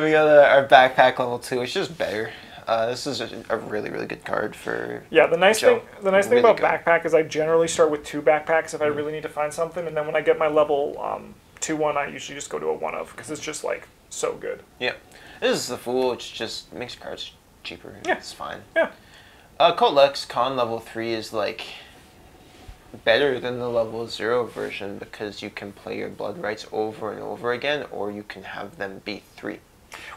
we got our Backpack level 2, which is better. This is a really, really good card for... Yeah, the nice thing about Backpack is I generally start with 2 Backpacks if I really need to find something, and then when I get my level 2 one, I usually just go to a 1 of, because it's just, like, so good. Yeah. This is the Fool, which just makes cards cheaper. Yeah. It's fine. Yeah. Colt Lex-Con level 3 is, like, better than the level 0 version, because you can play your blood rights over and over again, or you can have them be 3.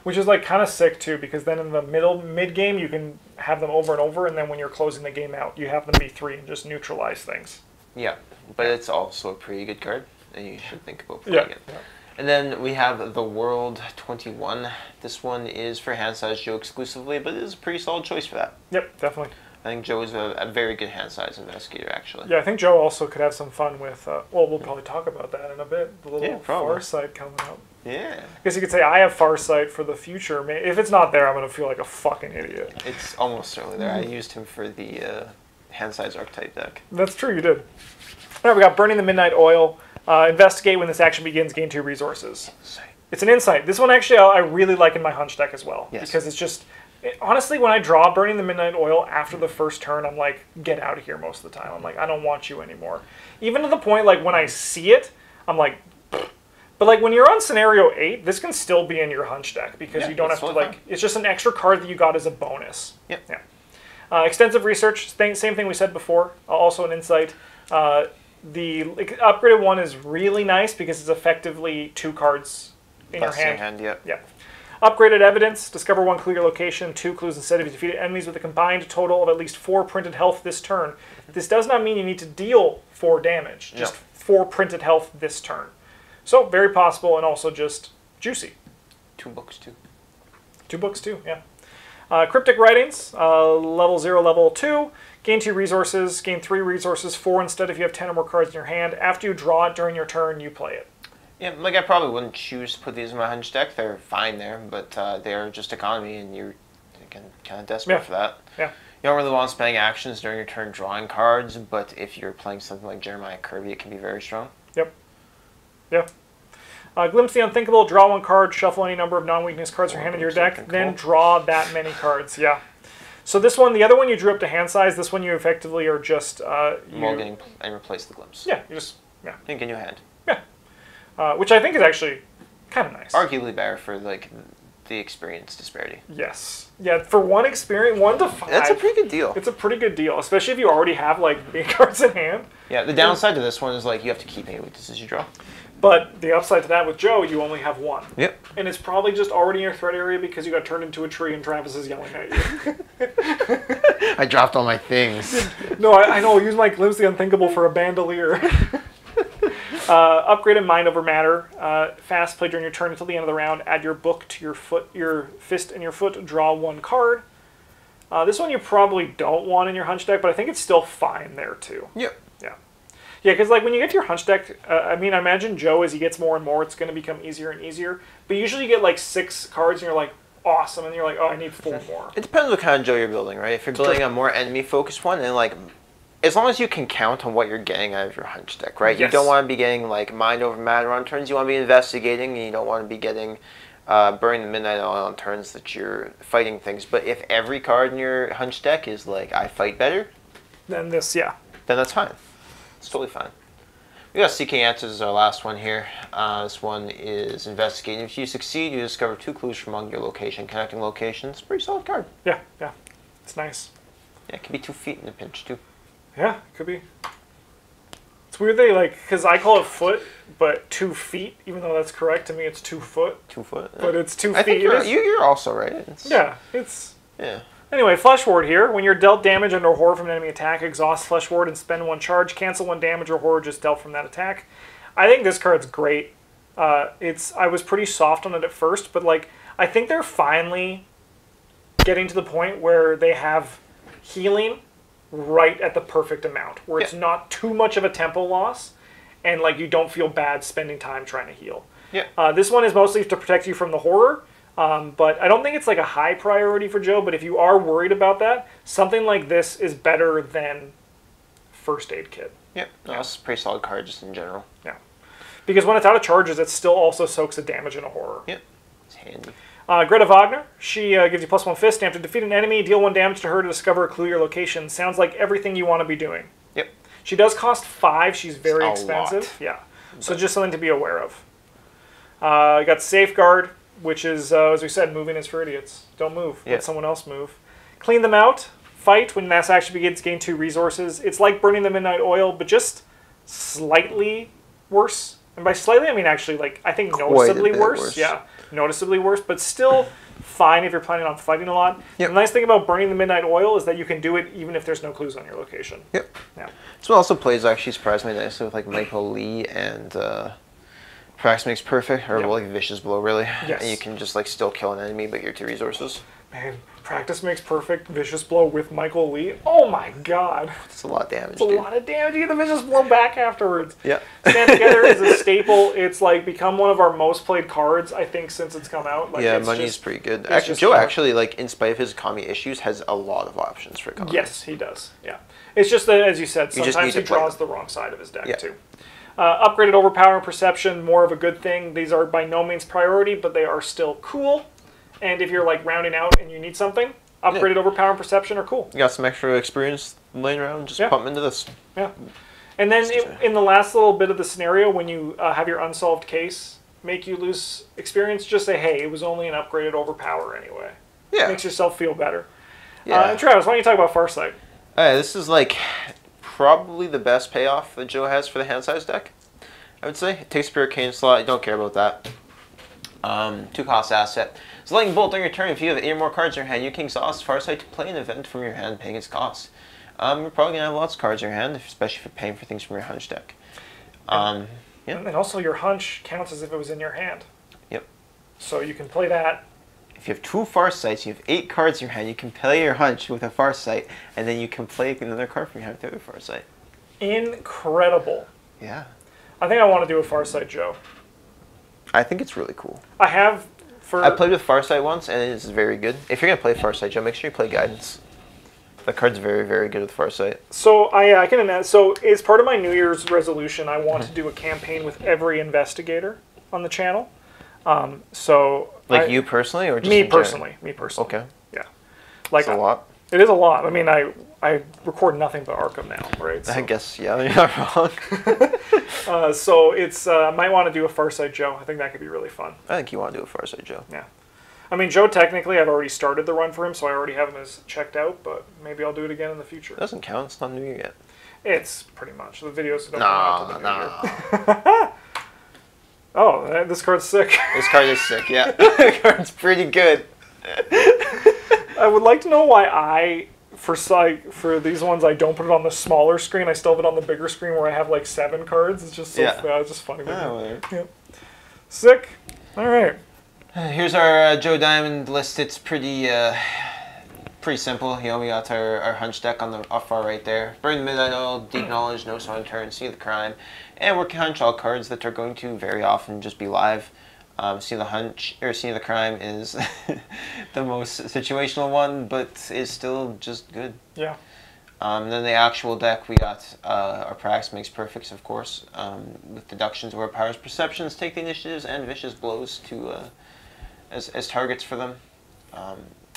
Which is, like, kind of sick, too, because then in the mid-game, you can have them over and over, and then when you're closing the game out, you have them be 3 and just neutralize things. Yeah, but it's also a pretty good card, and you should think about playing it. Yeah. And then we have the World 21. This one is for hand-size Joe exclusively, but it is a pretty solid choice for that. Yep, definitely. I think Joe is a very good hand-size investigator, actually. Yeah, I think Joe also could have some fun with, well, we'll probably talk about that in a bit, the little Farsight coming up. Yeah. Because you could say, I have Farsight for the future. If it's not there, I'm going to feel like a fucking idiot. It's almost certainly there. I used him for the hand-size archetype deck. That's true, you did. All right, we got Burning the Midnight Oil. Investigate when this action begins, gain 2 resources. Insight. It's an insight. This one, actually, I really like in my hunch deck as well. Yes. Because it's just... honestly, when I draw Burning the Midnight Oil after the first turn, I'm like, get out of here most of the time. I'm like, I don't want you anymore. Even to the point, like, when I see it, I'm like... But, like, when you're on Scenario 8, this can still be in your hunch deck because you don't have to, like... It's just an extra card that you got as a bonus. Yep. Yeah. Extensive research, same thing we said before, also an insight. The upgraded one is really nice because it's effectively 2 cards in your hand. Yep. Upgraded evidence, discover 1 clear location, 2 clues instead of defeated enemies with a combined total of at least 4 printed health this turn. This does not mean you need to deal 4 damage, just 4 printed health this turn. So very possible and also just juicy. 2 books, too. 2 books, too, yeah. Cryptic Writings, level 0, level 2. Gain 2 resources, gain 3 resources, 4 instead if you have 10 or more cards in your hand. After you draw it during your turn, you play it. Yeah, like I probably wouldn't choose to put these in my hunch deck. They're fine there, but they're just economy, and you're kind of desperate for that. Yeah. You don't really want to spending actions during your turn drawing cards, but if you're playing something like Jeremiah Kirby, it can be very strong. Yep. Yeah. Glimpse the Unthinkable, draw 1 card, shuffle any number of non-weakness cards from your hand into your deck, then draw that many cards. Yeah. So this one, the other one you drew up to hand size, this one you effectively are just... mulligan and replace the Glimpse. Yeah. You just... Yeah. Think in your hand. Yeah. Which I think is actually kind of nice. Arguably better for, like, the experience disparity. Yes. Yeah, for 1 experience, 1 to 5. That's a pretty good deal. It's a pretty good deal, especially if you already have, like, big cards in hand. Yeah, the downside to this one is, like, you have to keep any weaknesses you draw. But the upside to that with Joe, you only have 1. Yep. And it's probably just already in your threat area because you got turned into a tree and Travis is yelling at you. I dropped all my things. No, I know. Use my Glimpse the Unthinkable for a Bandolier. Upgraded Mind Over Matter. Fast, play during your turn until the end of the round. Add your book to your foot, your fist and your foot. Draw 1 card. This one you probably don't want in your hunch deck, but I think it's still fine there too. Yep. Yeah. Yeah, because like when you get to your hunch deck, I mean, I imagine Joe, as he gets more and more, it's going to become easier and easier. But usually you get like 6 cards and you're like, awesome, and you're like, oh, I need 4 more. It depends what kind of Joe you're building, right? If you're building a more enemy-focused one, and like... As long as you can count on what you're getting out of your hunch deck, right? Yes. You don't want to be getting, like, Mind Over Matter on turns. You want to be investigating, and you don't want to be getting Burning the Midnight Oil on turns that you're fighting things. But if every card in your hunch deck is, like, I fight better... Then this, yeah. Then that's fine. It's totally fine. We got Seeking Answers as our last one here. This one is Investigating. If you succeed, you discover 2 clues from among your location. Connecting locations. Pretty solid card. Yeah, yeah. It's nice. Yeah, it can be 2 feet in a pinch, too. Yeah, it could be. It's weird they, like, because I call it foot, but 2 feet, even though that's correct. To me, it's 2 foot. 2 foot. Yeah. But it's 2 feet. I think you're also right. It's, yeah, it's... Yeah. Anyway, Flesh Ward here. When you're dealt damage and or horror from an enemy attack, exhaust Flesh Ward and spend 1 charge. Cancel 1 damage or horror just dealt from that attack. I think this card's great. I was pretty soft on it at first, but, like, I think they're finally getting to the point where they have healing... right at the perfect amount, where it's not too much of a tempo loss, and like you don't feel bad spending time trying to heal. Yeah. This one is mostly to protect you from the horror, but I don't think it's like a high priority for Joe, but if you are worried about that, something like this is better than First Aid Kit. Yep, no, it's a pretty solid card just in general. Yeah. Because when it's out of charges, it still also soaks the damage in a horror. Yep, it's handy. Greta Wagner, she gives you +1 fist stamp to defeat an enemy, deal 1 damage to her to discover a clue your location. Sounds like everything you want to be doing. Yep. She does cost 5, she's very expensive. Lot. Yeah. But. So just something to be aware of. You got Safeguard, which is, as we said, moving is for idiots. Don't move. Let someone else move. Clean them out. Fight. When mass action begins, gain 2 resources. It's like Burning the Midnight Oil, but just slightly worse. And by slightly, I mean actually, like, I think noticeably worse. Yeah. Noticeably worse, but still fine if you're planning on fighting a lot. Yep. The nice thing about Burning the Midnight Oil is that you can do it even if there's no clues on your location. Yep. Yeah. So it also plays actually surprisingly nicely with like Michael Lee and Practice Makes Perfect, or like Vicious Blow really. Yes. And you can just like still kill an enemy but your 2 resources. Man, Practice Makes Perfect, Vicious Blow with Michael Lee. Oh my god. It's a lot of damage. It's a lot of damage. You get the Vicious Blow back afterwards. Yeah. Stand Together is a staple. It's like become one of our most played cards, I think, since it's come out. Like, yeah, money's pretty good. Actually, Joe actually, like, in spite of his economy issues, has a lot of options for economy. Yes, he does. Yeah. It's just that, as you said, sometimes he draws the wrong side of his deck, too. Upgraded Overpower and Perception, more of a good thing. These are by no means priority, but they are still cool. And if you're like rounding out and you need something, upgraded Overpower and Perception are cool. You got some extra experience laying around, just pump into this. Yeah. And then in the last little bit of the scenario, when you have your unsolved case make you lose experience, just say, hey, it was only an upgraded Overpower anyway. Yeah. It makes yourself feel better. Yeah. Travis, why don't you talk about Farsight? All right, this is like probably the best payoff that Joe has for the hand size deck, I would say. It takes a pure cane slot. I don't care about that. 2-cost asset. It's lightning bolt during your turn. If you have 8 or more cards in your hand, you can exhaust Farsight to play an event from your hand, paying its cost. You're probably going to have lots of cards in your hand, especially if you're paying for things from your hunch deck. Yeah. And also your hunch counts as if it was in your hand. Yep. So you can play that. If you have 2 Farsights, you have 8 cards in your hand, you can play your hunch with a Farsight, and then you can play another card from your hand with the other Farsight. Incredible. Yeah. I think I want to do a Farsight, Joe. I think it's really cool. I have for... I played with Farsight once, and it's very good. If you're going to play Farsight, Joe, make sure you play Guidance. That card's very, very good with Farsight. So I can imagine. So as part of my New Year's resolution, I want to do a campaign with every investigator on the channel. So like you personally, or just me personally? Me personally. Okay. Yeah. Like that's a lot. It is a lot. I mean, I record nothing but Arkham now, right? So. I guess yeah, you're not wrong. So it's might want to do a Farsight Joe. I think that could be really fun. I think you want to do a Farsight Joe. Yeah. I mean, Joe, technically, I've already started the run for him, so I already have him as checked out, but maybe I'll do it again in the future. It doesn't count. It's not new yet. It's pretty much. The videos don't come out until the new year. Oh, this card's sick. This card is sick, yeah. This card's pretty good. I would like to know why for these ones, I don't put it on the smaller screen. I still have it on the bigger screen where I have like 7 cards. It's just so it's just funny. Oh, yeah. Sick. All right. Here's our Joe Diamond list. It's pretty pretty simple. You know, we got our hunch deck on the off far right there. Burn the Midnight Oil, Deep Knowledge, No Song Turn, Scene of the Crime. And we can hunch all cards that are going to very often just be live. Scene of the Crime is the most situational one, but is still just good. Yeah. Then the actual deck, we got our Practice Makes Perfects, of course, with Deductions, Word Powers, Perceptions, Take the Initiatives, and Vicious Blows to... As targets for them.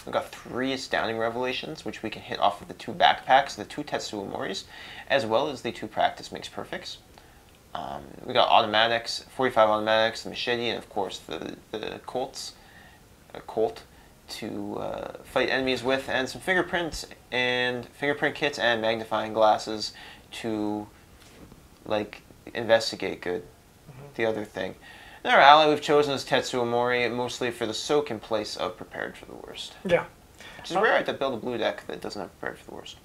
We've got 3 Astounding Revelations, which we can hit off of the 2 Backpacks, the 2 Tetsu Amoris, as well as the 2 Practice Makes Perfects. We got automatics, 45 automatics, the Machete, and of course the Colt to fight enemies with, and some fingerprints and fingerprint kits and magnifying glasses to like investigate good. The other thing. And our ally we've chosen is Tetsu Amori, mostly for the soak in place of Prepared for the Worst. Yeah. Which is rare to build a blue deck that doesn't have Prepared for the Worst.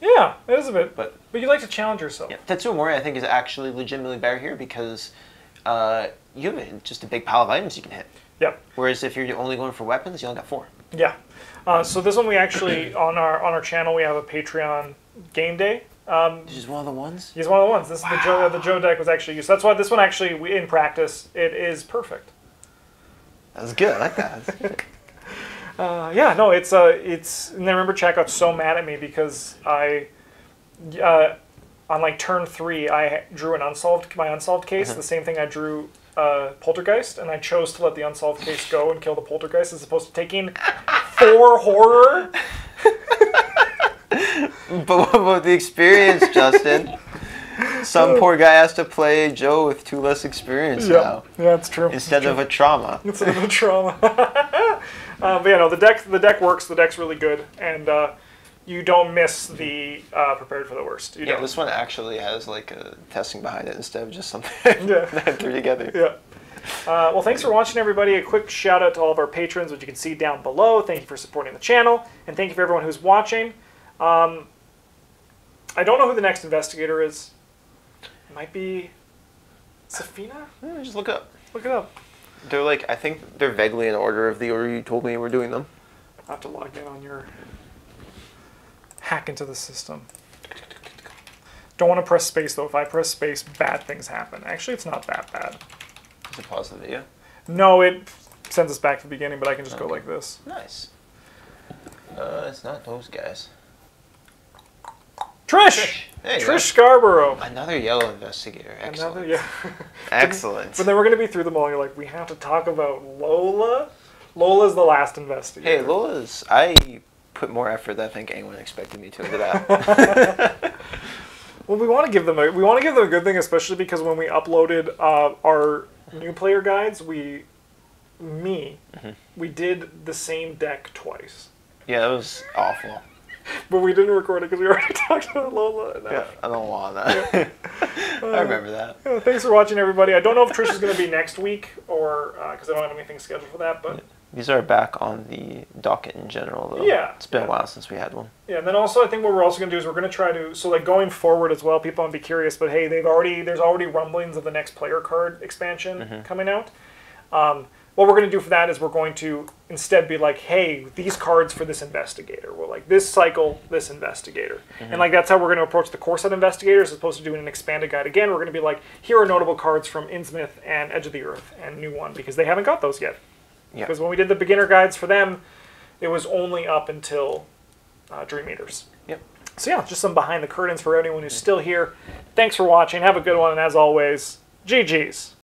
Yeah, it is a bit. But you like to challenge yourself. Yeah, Tetsu Amori I think is actually legitimately better here because you have just a big pile of items you can hit. Yep. Whereas if you're only going for weapons, you only got 4. Yeah. So this one we actually, on our channel, we have a Patreon game day. He's one of the ones? He's one of the ones. This is the Joe deck was actually used. That's why this one actually, in practice, it is perfect. That was good. I like that. That's good. Yeah, no, it's... And I remember Chad got so mad at me because I... on, like, turn 3, I drew my unsolved case, the same thing I drew Poltergeist, and I chose to let the unsolved case go and kill the Poltergeist as opposed to taking 4 horror... But what about the experience, Justin? Some poor guy has to play Joe with 2 less experience now. Yeah, that's true. Instead of a trauma. But yeah, no, the deck works. The deck's really good, and you don't miss the Prepared for the Worst. You don't. This one actually has like a testing behind it instead of just something that I threw together. Yeah. Well, thanks for watching, everybody. A quick shout out to all of our patrons, which you can see down below. Thank you for supporting the channel, and thank you for everyone who's watching. I don't know who the next investigator is. It might be Safina? Just look it up. Look it up. They're like, I think they're vaguely in order of the order you told me we're doing them. I have to log in on your hack into the system. Don't want to press space, though. If I press space, bad things happen. Actually, it's not that bad. Does it pause the video? No, it sends us back to the beginning, but I can just go like this. Nice. It's not those guys. Trish Scarborough. Another yellow investigator. Excellent. Excellent. But then we're going to be through them all. You're like, we have to talk about Lola. Lola's the last investigator. Hey, Lola's... I put more effort than I think anyone expected me to into that. Well, we want to give them a good thing, especially because when we uploaded our new player guides, we did the same deck twice. Yeah, that was awful. But we didn't record it because we already talked about Lola. No. Yeah, I don't want that. Yeah. I remember that. Yeah, thanks for watching, everybody. I don't know if Trish is going to be next week or because I don't have anything scheduled for that. But these are back on the docket in general, though. Yeah, it's been a while since we had one. Yeah, and then also I think what we're also going to do is we're going to try to like going forward as well. People might be curious, but hey, there's already rumblings of the next player card expansion coming out. What we're going to do for that is we're going to instead be like, hey, these cards for this investigator. We're like, this cycle, this investigator. And like that's how we're going to approach the core set investigators as opposed to doing an expanded guide. Again, we're going to be like, here are notable cards from Innsmouth and Edge of the Earth and New One because they haven't got those yet. Yeah. Because when we did the beginner guides for them, it was only up until Dream Eaters. Yep. So yeah, just some behind the curtains for anyone who's still here. Thanks for watching. Have a good one. And as always, GG's.